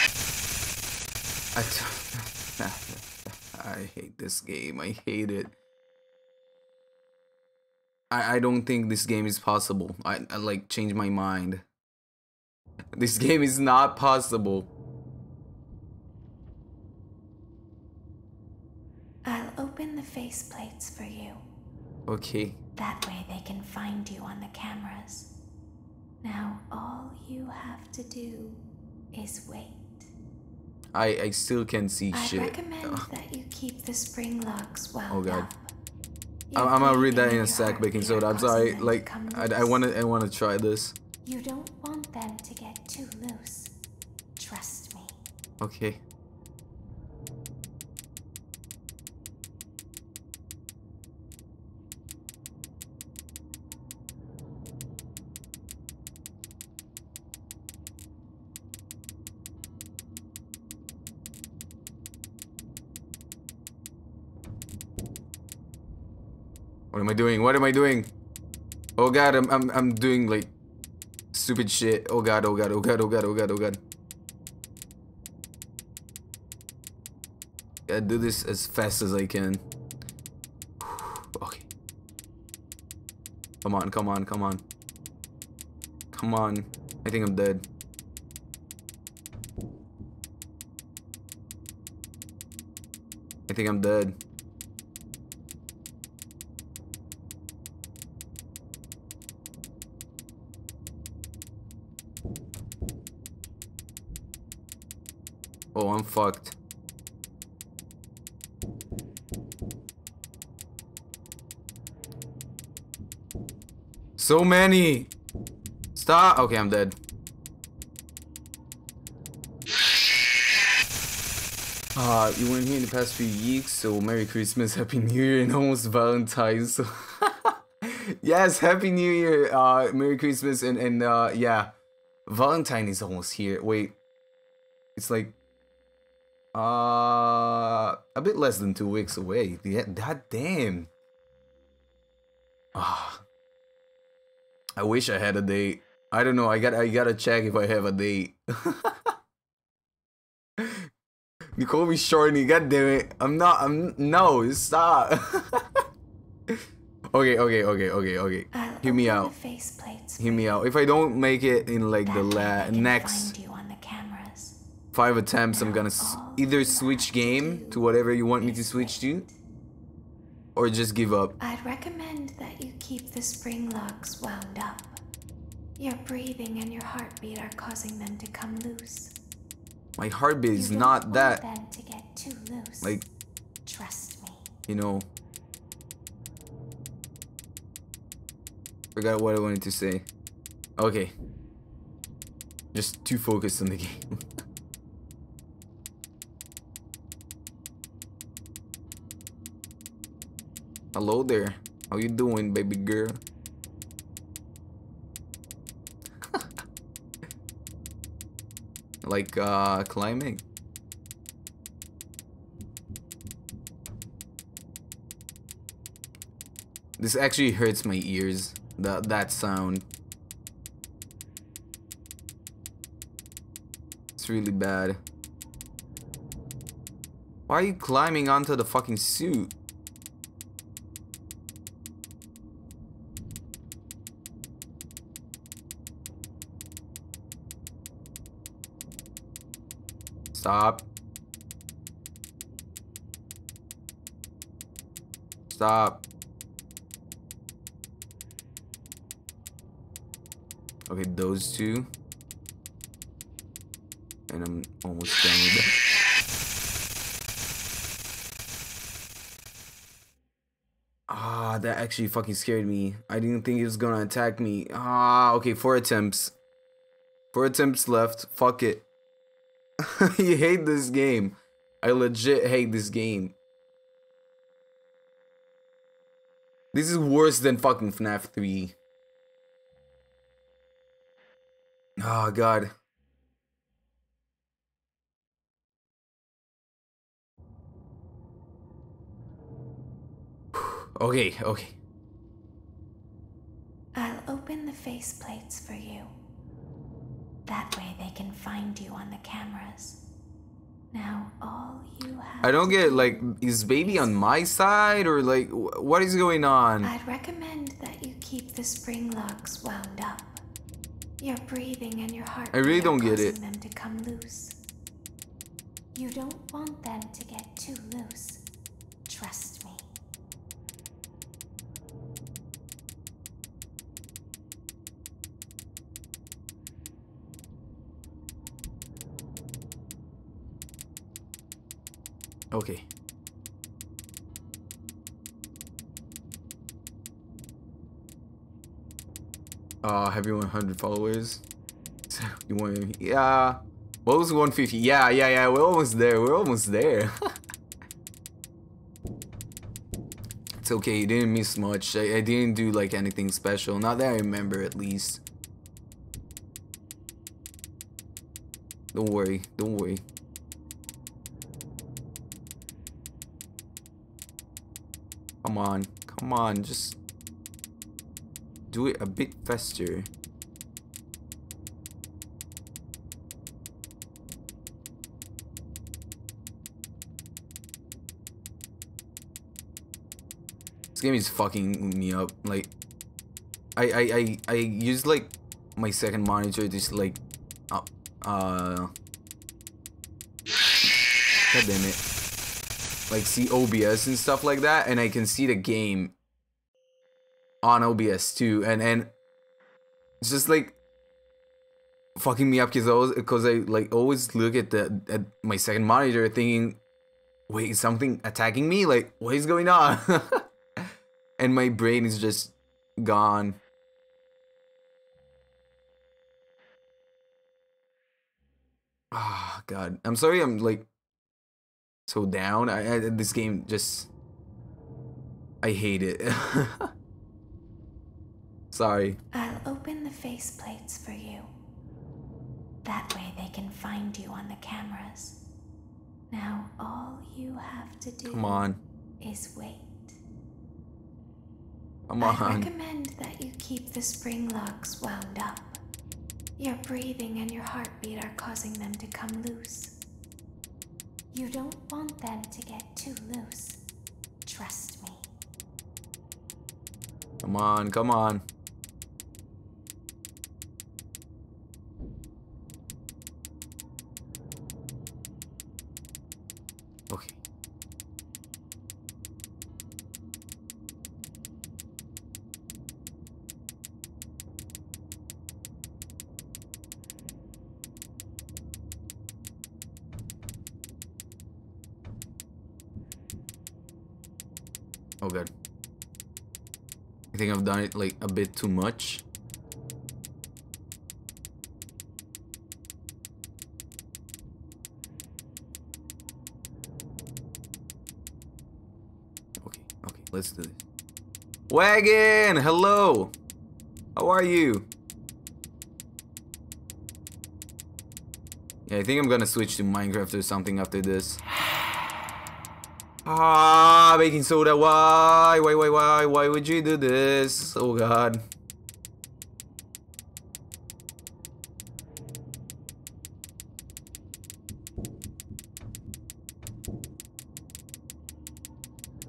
I hate this game. I hate it. I don't think this game is possible. I like changed my mind. This game is not possible. I'll open the faceplates for you. Okay. That way they can find you on the cameras. Now all you have to do is wait. I still can't see shit. I recommend that you keep the spring locks well. Oh god. I'm gonna read that in a sec, baking soda. I'm sorry. Like I wanna try this. You don't want them to get too loose. Trust me. Okay. What am I doing? What am I doing? Oh god, I'm doing like stupid shit. Oh god, oh god, oh god, oh god, oh god, oh god. I do this as fast as I can. Okay. Come on, come on, come on. Come on. I think I'm dead. I think I'm dead. Oh, I'm fucked. So many! Stop! Okay, I'm dead. You weren't here in the past few weeks, so Merry Christmas, Happy New Year, and almost Valentine's. So yes, Happy New Year, Merry Christmas, and yeah. Valentine is almost here. Wait. It's like... a bit less than 2 weeks away. Yeah, that damn. I wish I had a date. I don't know. I gotta check if I have a date. You call me shorty. God damn it. I'm no. Stop. Okay. Hear me out. Hear me out. If I don't make it in like the next 5 attempts, I'm gonna either switch game to whatever you want me to switch to, or just give up. I'd recommend that you keep the spring locks wound up. Your breathing and your heartbeat are causing them to come loose. My heartbeat is not that. You don't want them to get too loose. Like, trust me. You know. Forgot what I wanted to say. Okay. Just too focused on the game. Hello there. How you doing, baby girl? Like climbing. This actually hurts my ears. That sound. It's really bad. Why are you climbing onto the fucking suit? Stop. Stop. Okay, those two. And I'm almost done with that. Ah, that actually fucking scared me. I didn't think it was gonna attack me. Ah, okay, 4 attempts. 4 attempts left. Fuck it. You hate this game. I legit hate this game. This is worse than fucking FNAF 3. Oh god. Okay, okay. I'll open the faceplates for you. That way they can find you on the cameras. Now all you have. I don't get, like, is baby on my side or like what is going on? I'd recommend that you keep the spring locks wound up. Your breathing and your heart. I really don't get it. Them to come loose. You don't want them to get too loose. Trust me. Okay. Have you 100 followers? You want? Yeah. What was 150? Yeah. We're almost there. We're almost there. It's okay. You didn't miss much. I didn't do like anything special. Not that I remember, at least. Don't worry. Don't worry. Come on. Come on. Just. Do it a bit faster. This game is fucking me up. Like, I used like my second monitor just like, God damn it! Like see OBS and stuff like that, and I can see the game on OBS too, and it's just like fucking me up because I like always look at the my second monitor thinking, wait, is something attacking me? Like, what is going on? And my brain is just gone. Ah, god, I'm sorry. I'm like so down. I this game just, I hate it. Sorry. I'll open the faceplates for you. That way they can find you on the cameras. Now all you have to do is wait. Come on. I recommend that you keep the spring locks wound up. Your breathing and your heartbeat are causing them to come loose. You don't want them to get too loose. Trust me. Come on, come on. I think I've done it like a bit too much. Okay, okay, let's do this. Wagon, hello. How are you? Yeah, I think I'm gonna switch to Minecraft or something after this. Ah, baking soda, why would you do this? Oh god.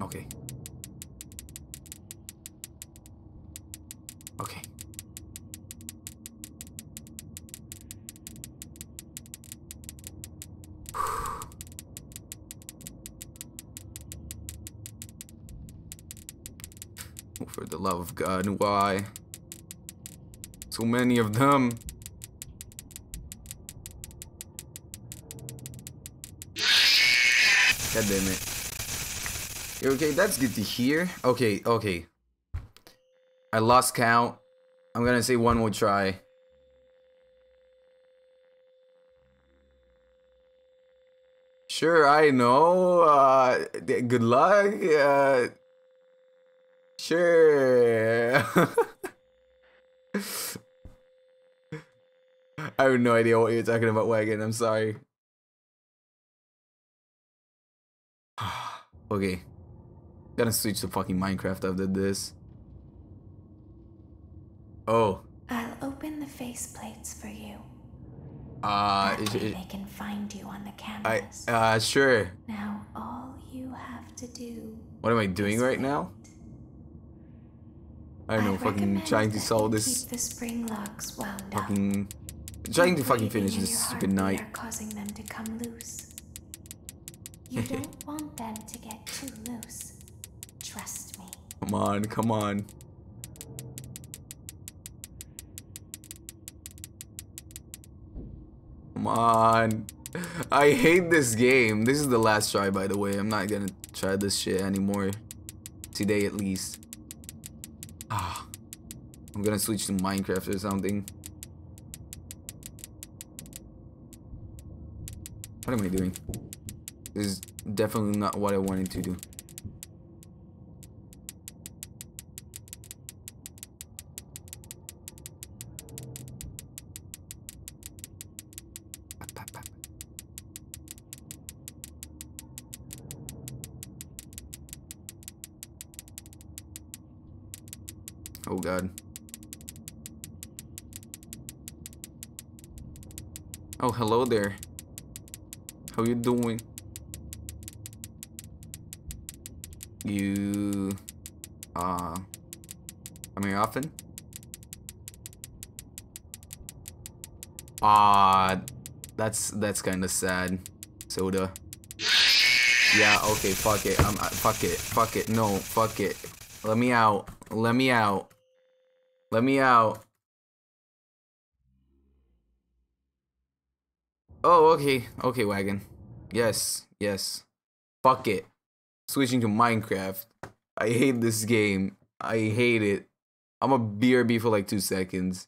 Okay. Okay. For the love of God, why? So many of them. God damn it. You're okay, that's good to hear. Okay, okay. I lost count. I'm gonna say one more try. Sure, I know. Good luck. Sure. I have no idea what you're talking about, Wagon. I'm sorry. Okay. Gotta switch to fucking Minecraft after this. Oh. I'll open the faceplates for you. They can find you on the cameras. Sure. Now all you have to do. What am I doing right now? I don't know. Fucking trying to solve this. Keep the spring locks wound up. Fucking trying to fucking finish this stupid night. Causing them to come loose. You don't want them to get too loose. Trust me. Come on, come on. Come on. I hate this game. This is the last try, by the way. I'm not gonna try this shit anymore. Today, at least. Ah, I'm gonna switch to Minecraft or something. What am I doing? This is definitely not what I wanted to do. Oh god. Oh, hello there. How you doing? You... I'm here often? That's kinda sad. Soda. Yeah, okay, fuck it. Fuck it. No, fuck it. Let me out. Let me out. Let me out. Oh, okay. Okay, Wagon. Yes. Yes. Fuck it. Switching to Minecraft. I hate this game. I hate it. I'm a BRB for like 2 seconds.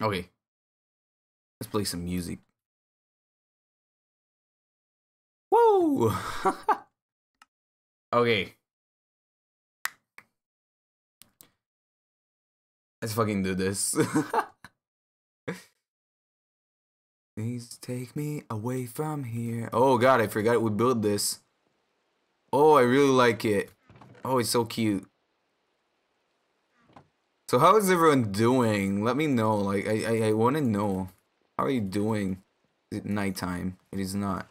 Okay, let's play some music. Woo! Okay. Let's fucking do this. Please take me away from here. Oh god, I forgot we built this. Oh, I really like it. Oh, it's so cute. So how is everyone doing? Let me know. Like I wanna know. How are you doing? Is it nighttime? It is not.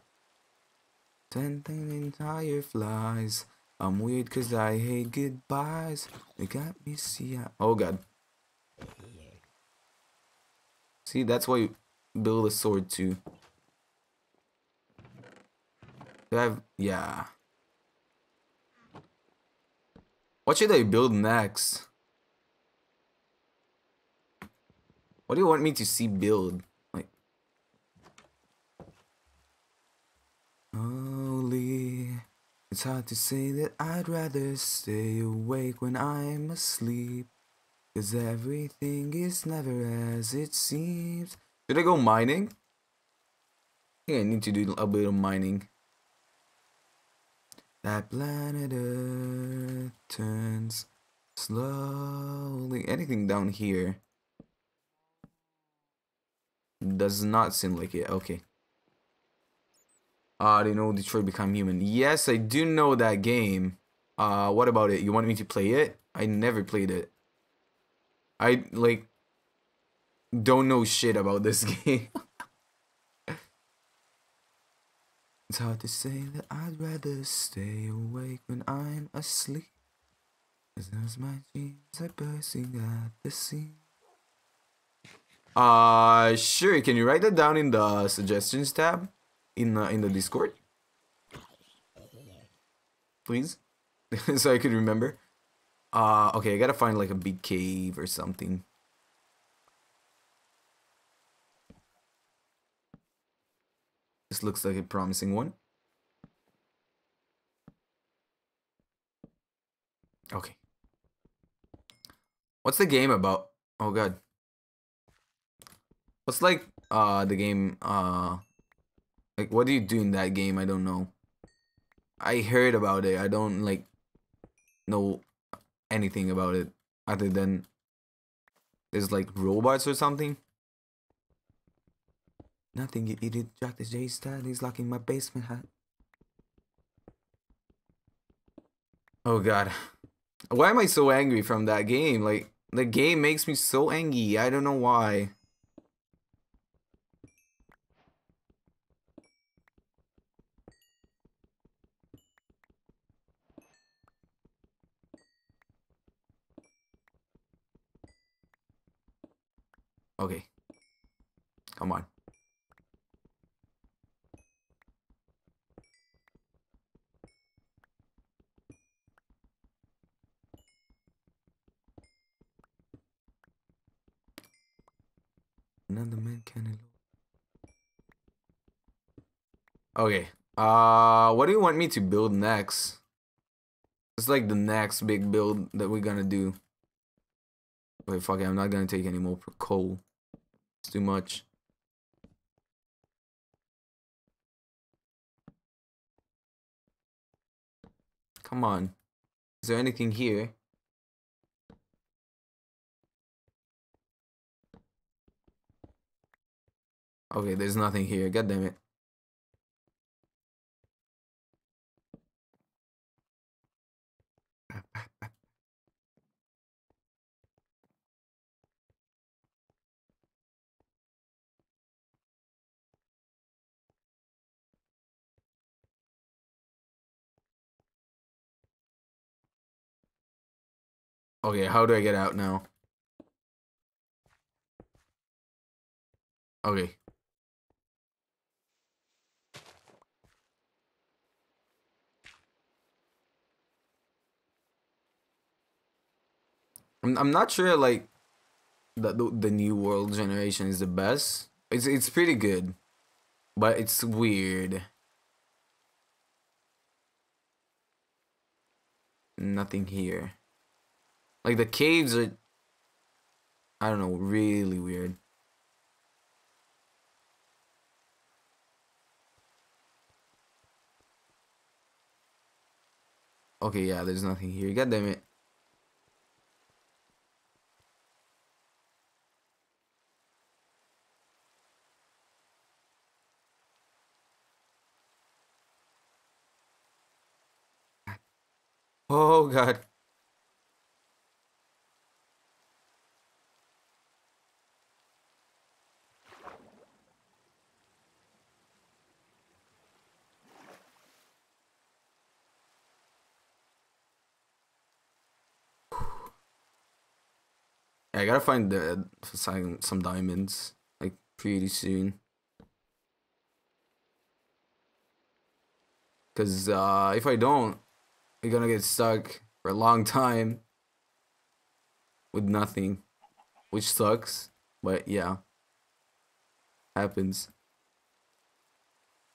10,000 entire flies. I'm weird cause I hate goodbyes. They got me see. Oh god. See, that's why you build a sword too. Yeah. What should I build next? What do you want me to see build? Like, holy, It's hard to say that I'd rather stay awake when I'm asleep, 'cause everything is never as it seems. Should I go mining? I think I need to do a bit of mining. That planet Earth turns slowly. Anything down here? Does not seem like it. Okay. Do you know Detroit Become Human? Yes, I do know that game. What about it? You want me to play it? I never played it. I, like, don't know shit about this game. It's hard to say that I'd rather stay awake when I'm asleep, 'cause as my dreams are bursting at the seams. Sure, can you write that down in the suggestions tab? In the Discord? Please? So I could remember. Okay, I gotta find like a big cave or something. This looks like a promising one. Okay. What's the game about? Oh god. What's like the game like what do you do in that game? I don't know. I heard about it. I don't like know anything about it other than there's like robots or something. Nothing, you idiot. Jack the J style. He's locking my basement hat. Oh god. Why am I so angry from that game? Like, the game makes me so angry. I don't know why. Okay. Come on. Another man can. Okay. What do you want me to build next? It's like the next big build that we're gonna do. Wait, fuck it, I'm not gonna take any more coal. It's too much. Come on. Is there anything here? Okay, there's nothing here. God damn it. Okay, how do I get out now? Okay. I'm not sure like the new world generation is the best. It's pretty good, but it's weird. Nothing here. Like the caves are, I don't know, really weird. Okay, yeah, there's nothing here. God damn it. Oh god. I gotta find the some diamonds like pretty soon, 'cause if I don't, you're gonna get stuck for a long time with nothing, which sucks, but yeah, happens.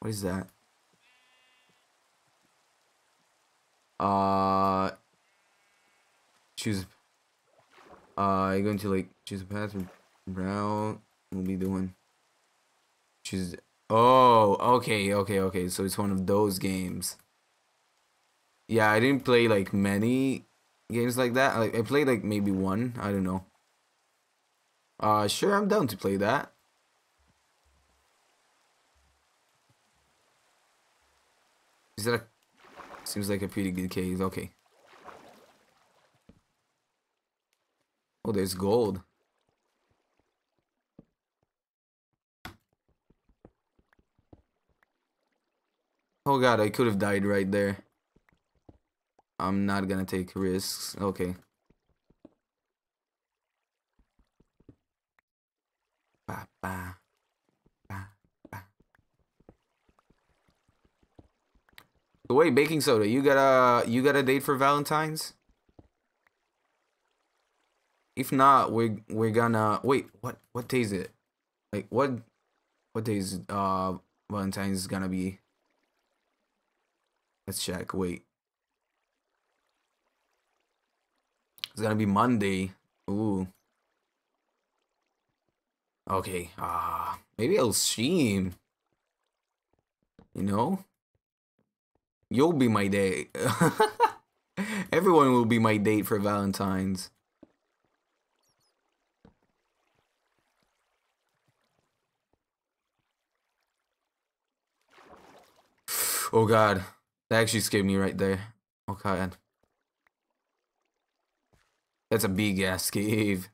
What is that? Choose. You're going to like choose a path or route. We'll be the one. Choose. Oh, okay, okay, okay. So it's one of those games. Yeah, I didn't play like many games like that. Like I played like maybe one. I don't know. Sure, I'm down to play that. Is that a... Seems like a pretty good case. Okay. Oh, there's gold. Oh god, I could have died right there. I'm not gonna take risks. Okay. Ba, ba. Wait, baking soda, you got a date for Valentine's? If not, we're gonna wait. What day is it? Like what day is Valentine's gonna be? Let's check. Wait, it's gonna be Monday. Ooh. Okay. Maybe I'll stream. You know. You'll be my date. Everyone will be my date for Valentine's. Oh god. That actually scared me right there. Oh god. That's a big ass cave.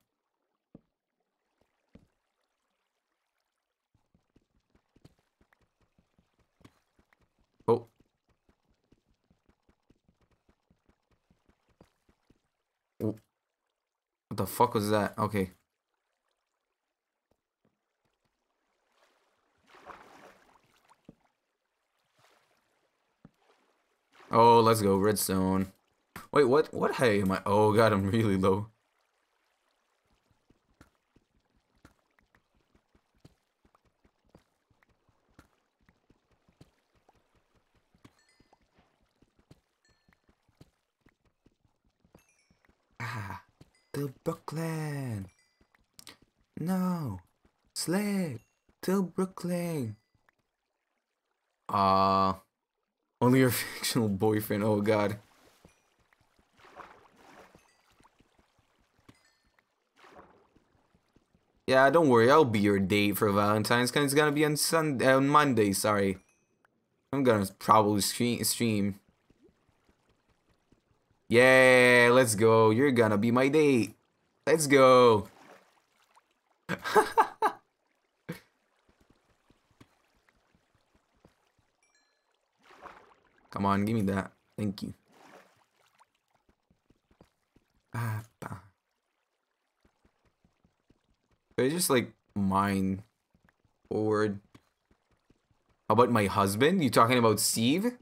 The fuck was that? Okay. Oh, let's go redstone. Wait, what hey am I? Oh god, I'm really low. To Brooklyn, no, sled to Brooklyn. Only your fictional boyfriend. Oh god. Yeah, don't worry. I'll be your date for Valentine's. Cause it's gonna be on Sunday, on Monday. Sorry, I'm gonna probably stream. Yeah, let's go. You're gonna be my date. Let's go. Come on, give me that. Thank you. It's just like mine forward. How about my husband? You talking about Steve?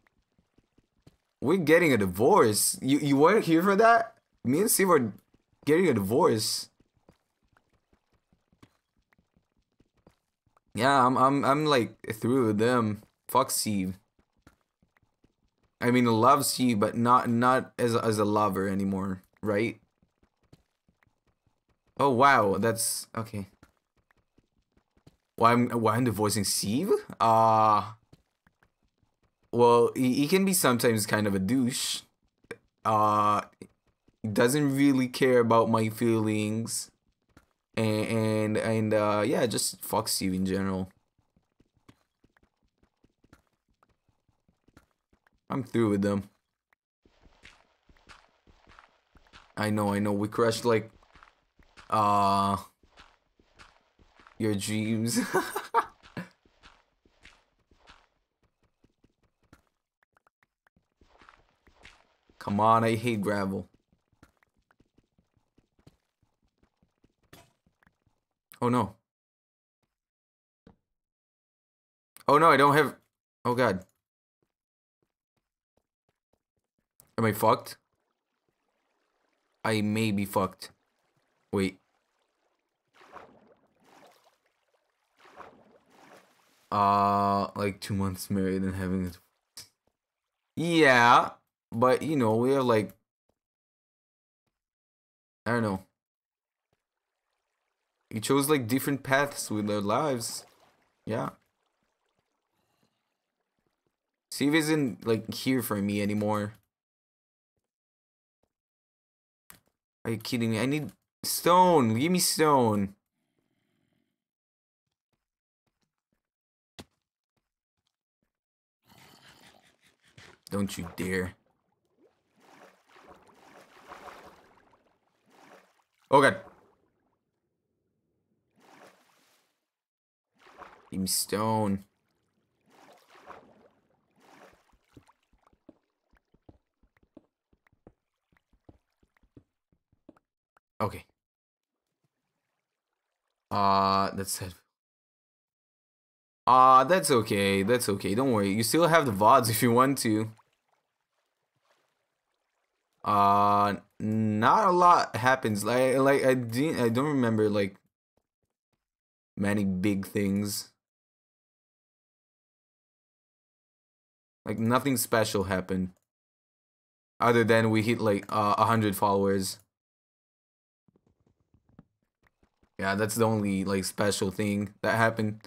We're getting a divorce. You weren't here for that? Me and Steve are getting a divorce. Yeah, I'm like through with them. Fuck Steve. I mean, I love Steve, but not as a lover anymore, right? Oh wow, that's okay. Why I'm divorcing Steve? Well, he can be sometimes kind of a douche. He doesn't really care about my feelings, and yeah, just fuck Steve in general. I'm through with them. I know. We crushed like, your dreams. Come on, I hate gravel. Oh no. Oh no, I don't have... Oh god. Am I fucked? I may be fucked. Wait. Like 2 months married and having... Yeah. But, you know, we have, like, I don't know. We chose, like, different paths with our lives. Yeah. Steve isn't, like, here for me anymore. Are you kidding me? I need stone. Give me stone. Don't you dare. Oh god. Give me stone. Okay. That's it. That's okay. That's okay. Don't worry. You still have the VODs if you want to. Not a lot happens. Like I don't remember like many big things. Like nothing special happened. Other than we hit like 100 followers. Yeah, that's the only like special thing that happened.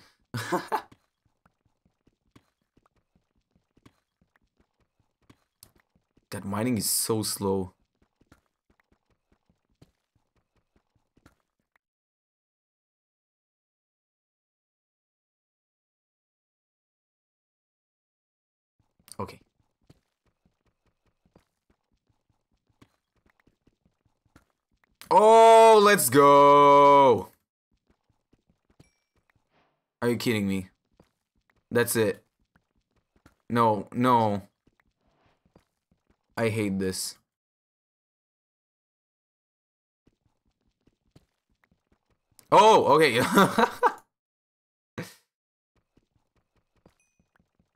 God, mining is so slow. Okay. Oh, let's go. Are you kidding me? That's it. No, no. I hate this. Oh, okay.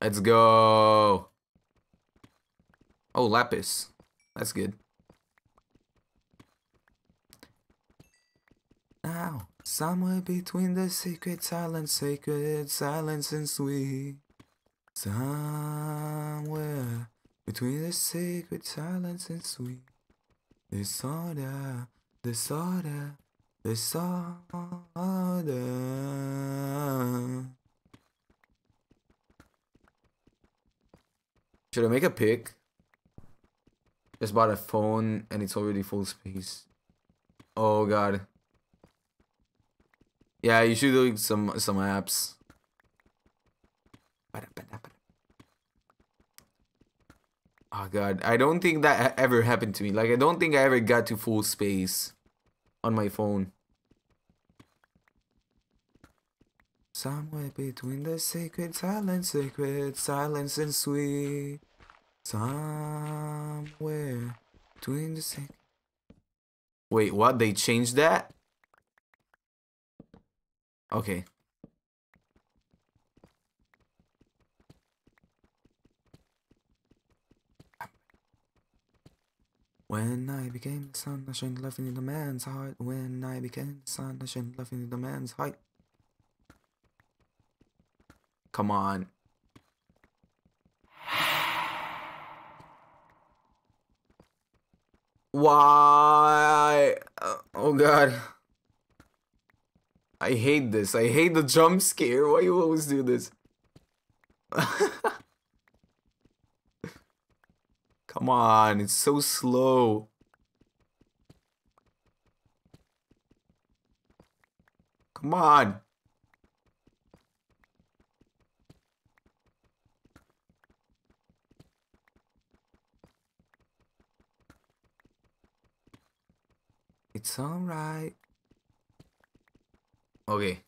Let's go. Oh, lapis. That's good. Now, somewhere between the sacred, silence and sweet. Somewhere. Between the sacred silence and sweet disorder. Should I make a pick? Just bought a phone and it's already full space. Oh god. Yeah, you should do some apps. Oh god, I don't think that ever happened to me. Like, I don't think I ever got to full space on my phone. Somewhere between the sacred silence and sweet. Somewhere between the sacred. Wait, what? They changed that? Okay. When I became the sun, I shined love in the man's heart. When I became the sun, I shined love in the man's heart. Come on. Why? Oh god. I hate this. I hate the jump scare. Why you always do this? Come on, it's so slow. Come on. It's alright. Okay.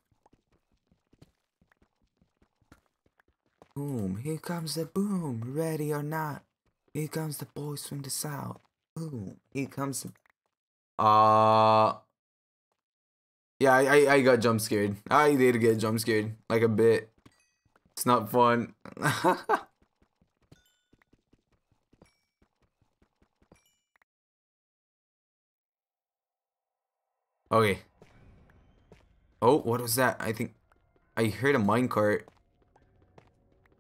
Boom, here comes the boom, ready or not. Here comes the boys from the south. Ooh, here comes the... Yeah, I got jump scared. I did get jump scared. Like a bit. It's not fun. Okay. Oh, what was that? I think... I heard a minecart.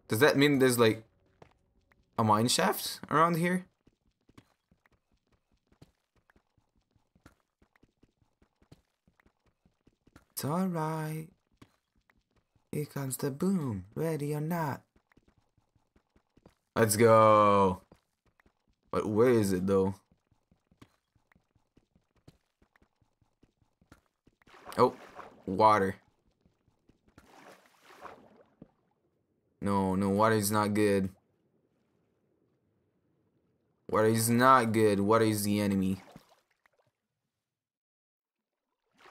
Does that mean there's like... a mine shaft around here? alright. Here comes the boom, ready or not. Let's go. But where is it though? Oh, water. No, no, water is not good. Water is not good. Water is the enemy.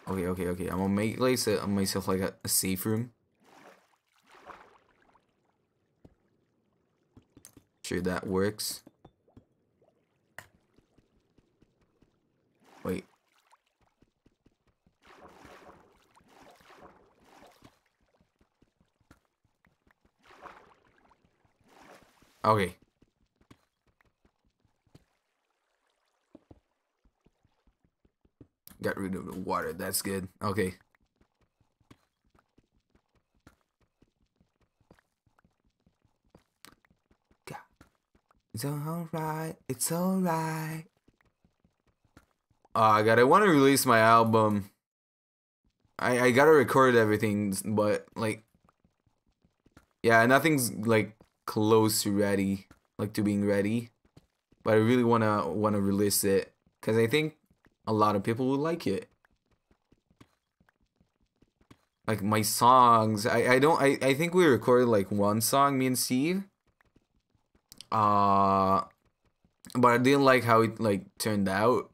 Okay, okay, okay. I'm gonna make myself like a safe room. Sure that works. Wait. Okay. Got rid of the water, that's good. Okay. God. It's alright, it's alright. Oh god, I want to release my album. I gotta record everything, but like... Yeah, nothing's like close to ready, like to being ready. But I really wanna release it, because I think a lot of people will like it. Like my songs, I think we recorded like one song, me and Steve. But I didn't like how it like turned out.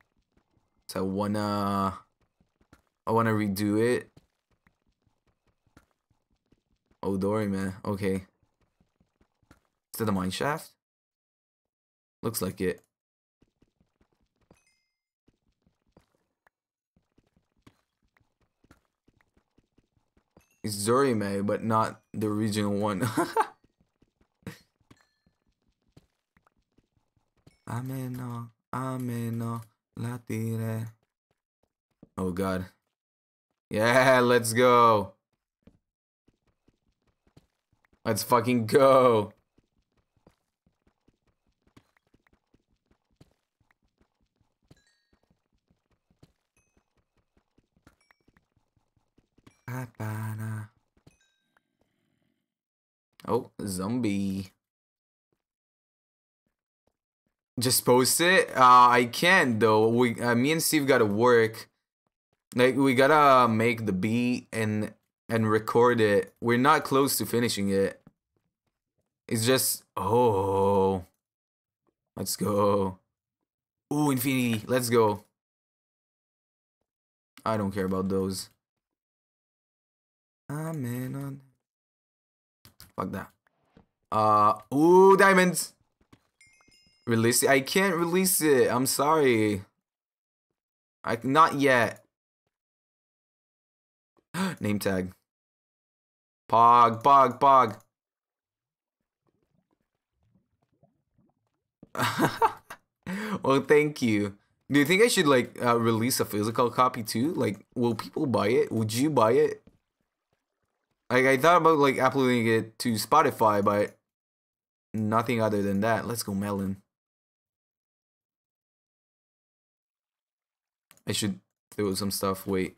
So I wanna redo it. Oh Dory man, okay. Is that the mineshaft? Looks like it. It's Zorime, but not the original one. Ameno, ameno, latire. Oh god. Yeah, let's go. Let's fucking go. Oh, zombie. Just post it? I can't though. Me and Steve gotta work. Like, we gotta make the beat and record it. We're not close to finishing it. It's just... Oh. Let's go. Ooh, Infinity. Let's go. I don't care about those. I'm in on... Fuck that. Ooh, diamonds! Release it. I can't release it. I'm sorry. Not yet. Name tag. Pog, pog, pog. Well, thank you. Do you think I should, like, release a physical copy too? Like, will people buy it? Would you buy it? Like, I thought about, like, uploading it to Spotify, but nothing other than that. Let's go, Melon. I should throw some stuff. Wait.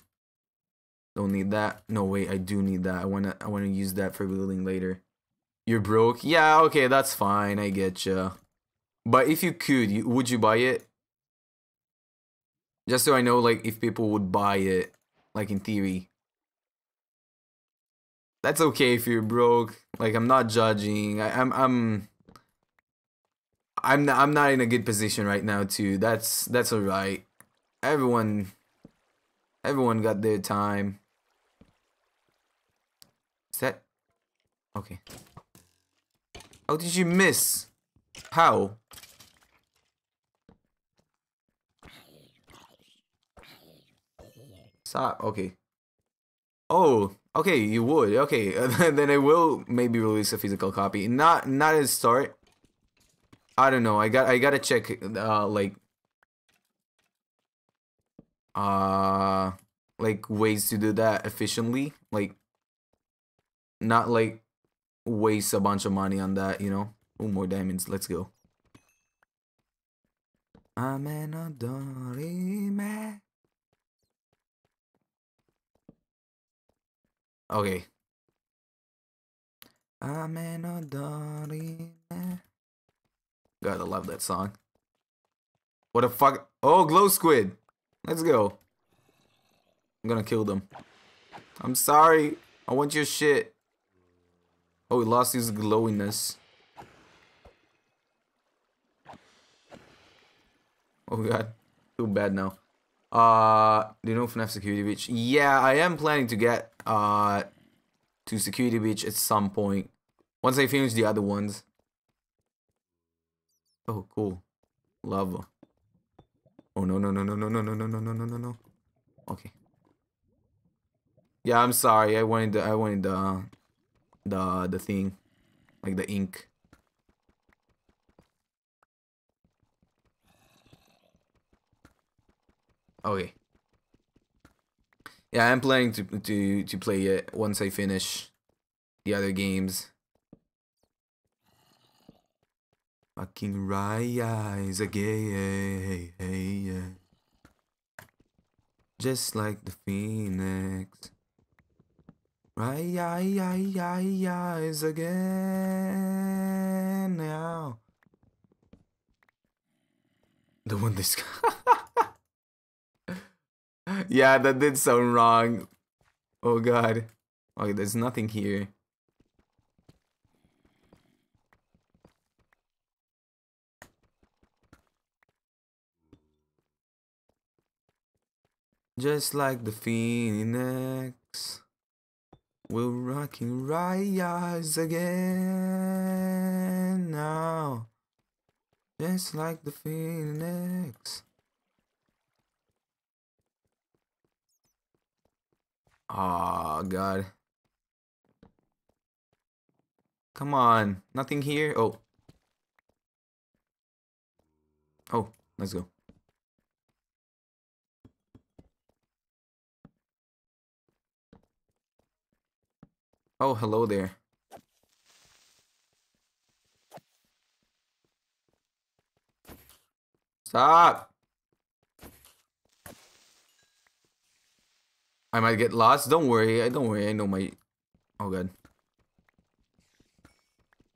Don't need that. No, wait, I do need that. I wanna use that for building later. You're broke? Yeah, okay, that's fine. I get ya. But if you could, would you buy it? Just so I know, like, if people would buy it. Like, in theory. That's okay if you're broke. Like, I'm not judging. I'm not in a good position right now too. That's alright. Everyone got their time. Is that okay? How did you miss? How? Stop. Okay. Oh. Okay, you would. Okay, then I will maybe release a physical copy. Not at the start. I don't know. I gotta check. Like ways to do that efficiently. Like, not like waste a bunch of money on that. You know. Oh, more diamonds. Let's go. Okay. Gotta love that song. What the fuck? Oh, Glow Squid. Let's go. I'm gonna kill them. I'm sorry. I want your shit. Oh, we lost his glowiness. Oh god. Too bad now. Do you know FNAF Security Breach? Yeah, I am planning to get to Security Breach at some point. Once I finish the other ones. Oh cool. Lava. Oh no no no no no no no no no no no no. Okay. Yeah, I'm sorry. I wanted the thing, like the ink. Okay. Yeah, I'm planning to play it once I finish the other games. Fucking Raya is a gay, just like the phoenix. Raya is again now. The one this. Yeah, that did sound wrong. Oh god. Okay, there's nothing here. Just like the phoenix, we're rocking Raya's again now. Just like the phoenix. Oh god. Come on. Nothing here. Oh. Oh, let's go. Oh, hello there. Stop. I might get lost. Don't worry. I know my... Oh god.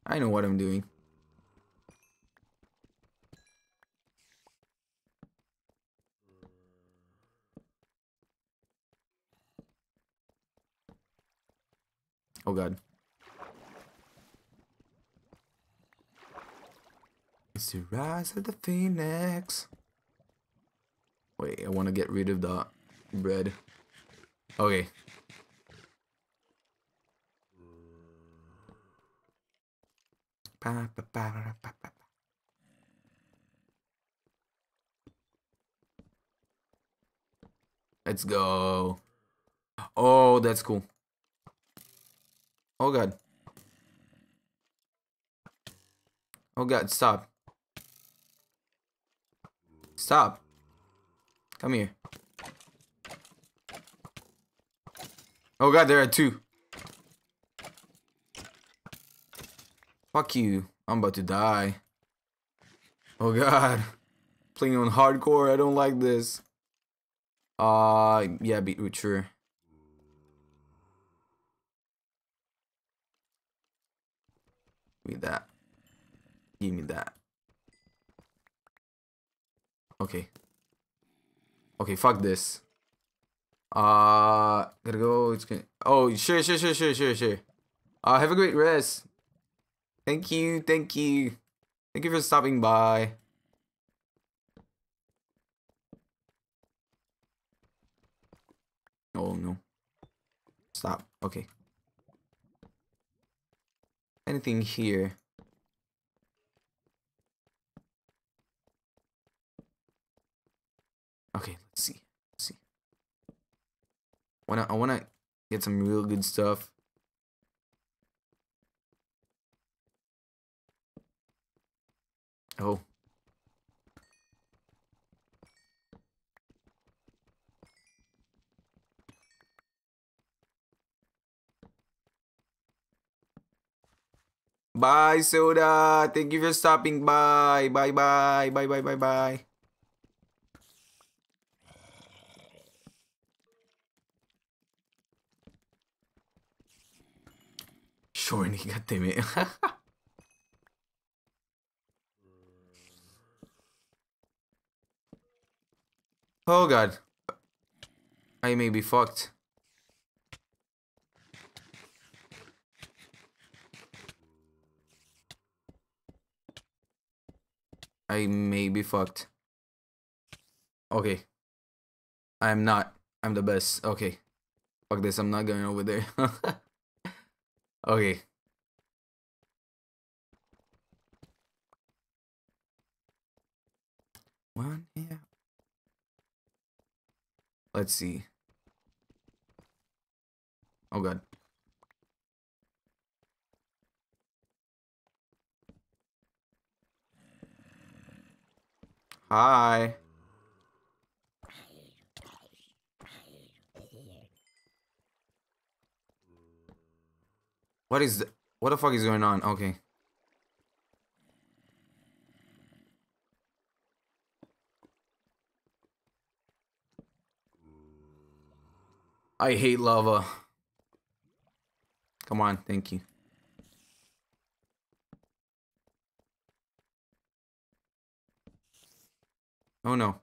I know what I'm doing. Oh god. It's the rise of the phoenix. Wait, I want to get rid of the bread. Okay. Let's go. Oh, that's cool. Oh god. Oh god, stop. Stop. Come here. Oh god, there are two. Fuck you. I'm about to die. Oh god. Playing on hardcore, I don't like this. Yeah, beetroot, sure. Give me that. Give me that. Okay. Okay, fuck this. Gotta go. It's gonna. Oh, sure. Have a great rest. Thank you. Thank you for stopping by. Oh no. Stop. Okay. Anything here? Okay, let's see. I wanna get some real good stuff. Oh. Bye, Soda. Thank you for stopping by. Bye. shorny, goddammit. Oh god. I may be fucked. I may be fucked. Okay. I'm not. I'm the best. Okay. Fuck this. I'm not going over there. Okay. One, yeah. Let's see. Oh god. Hi. What is the, what the fuck is going on? Okay. I hate lava. Come on, thank you. Oh no.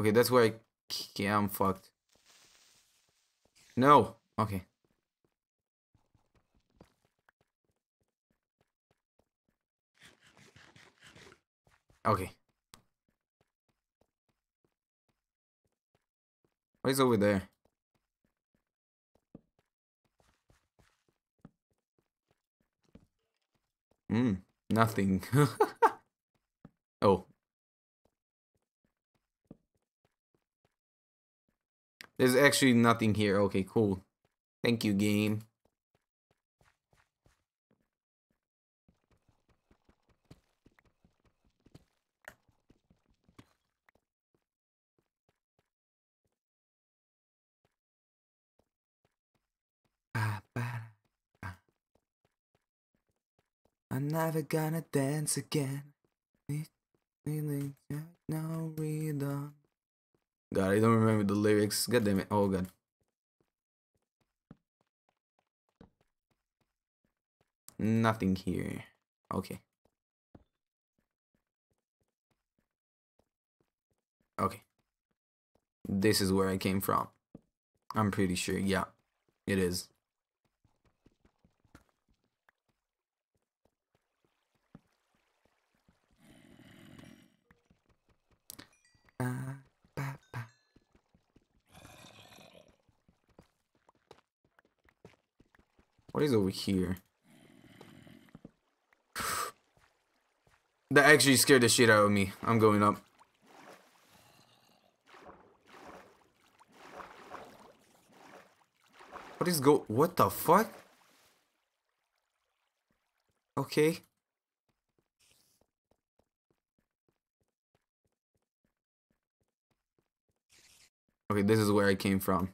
Okay, that's where I... Yeah, I'm fucked. No. Okay. Okay. What is over there? Nothing. Oh. There's actually nothing here. Okay, cool. Thank you, game. I'm never gonna dance again. No, we don't. God, I don't remember the lyrics. God damn it. Oh, God. Nothing here. Okay. Okay. This is where I came from. I'm pretty sure. Yeah, it is. What is over here? That actually scared the shit out of me. I'm going up. What is go? What the fuck? Okay. Okay, this is where I came from.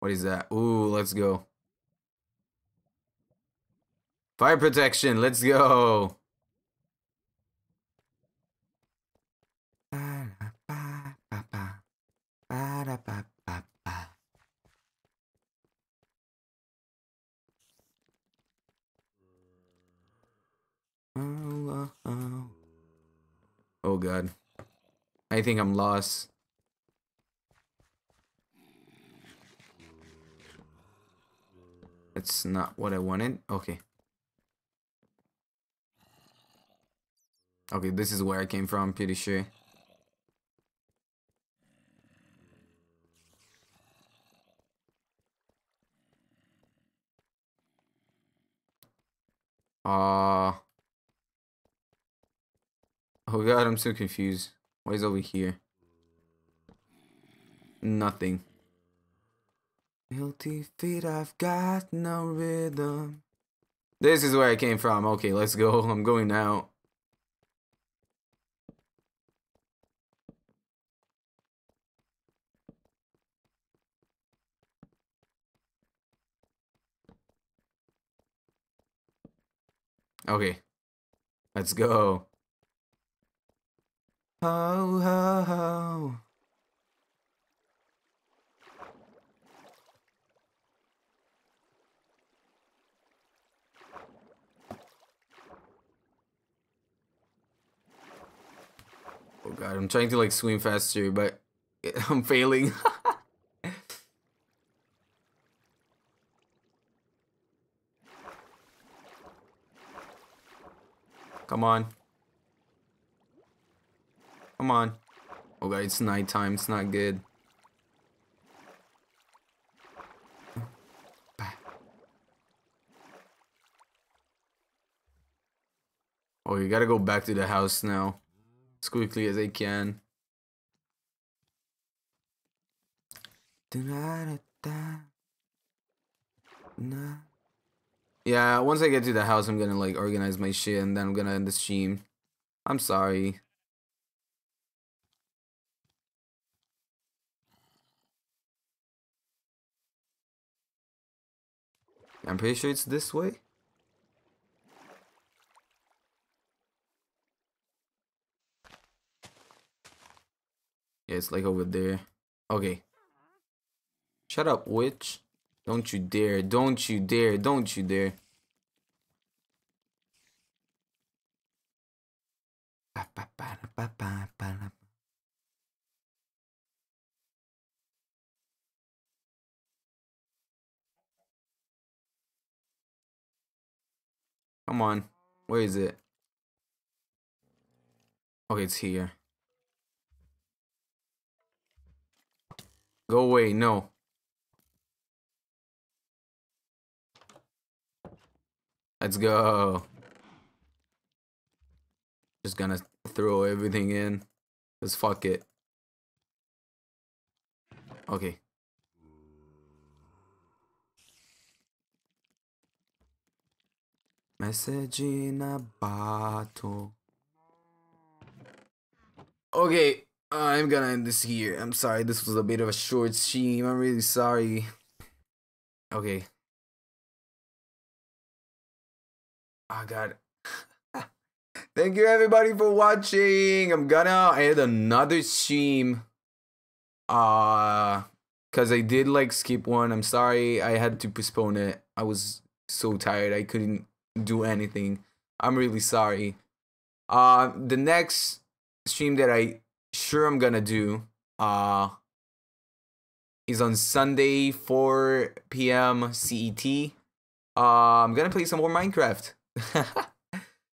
What is that? Ooh, let's go. Fire protection, let's go. Oh god. I think I'm lost. That's not what I wanted. Okay. Okay, this is where I came from, pretty sure. Oh god, I'm so confused. What is over here? Nothing. Guilty feet, I've got no rhythm. This is where I came from. Okay, let's go. I'm going out. Okay. Let's go. Ho, ho, ho. Oh god, I'm trying to like swim faster, but I'm failing. Come on. Come on. Oh god, it's nighttime, it's not good. Oh, you gotta go back to the house now. As quickly as I can. Yeah, once I get to the house, I'm gonna like organize my shit and then I'm gonna end the stream. I'm sorry. I'm pretty sure it's this way. Yeah, it's like over there. Okay. Shut up, witch. Don't you dare. Don't you dare. Don't you dare. Come on. Where is it? Okay, it's here. Go away, no. Let's go. Just gonna throw everything in. Just fuck it. Okay. Message in a bottle. Okay. I'm gonna end this here. I'm sorry, this was a bit of a short stream. I'm really sorry. Okay. Oh god. Thank you everybody for watching. I'm gonna add another stream. Cause I did like skip one. I'm sorry, I had to postpone it. I was so tired, I couldn't do anything. I'm really sorry. The next stream that I'm gonna do is on Sunday 4 p.m. CET. I'm gonna play some more Minecraft.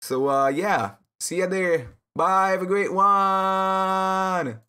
So yeah, see ya there. Bye, have a great one.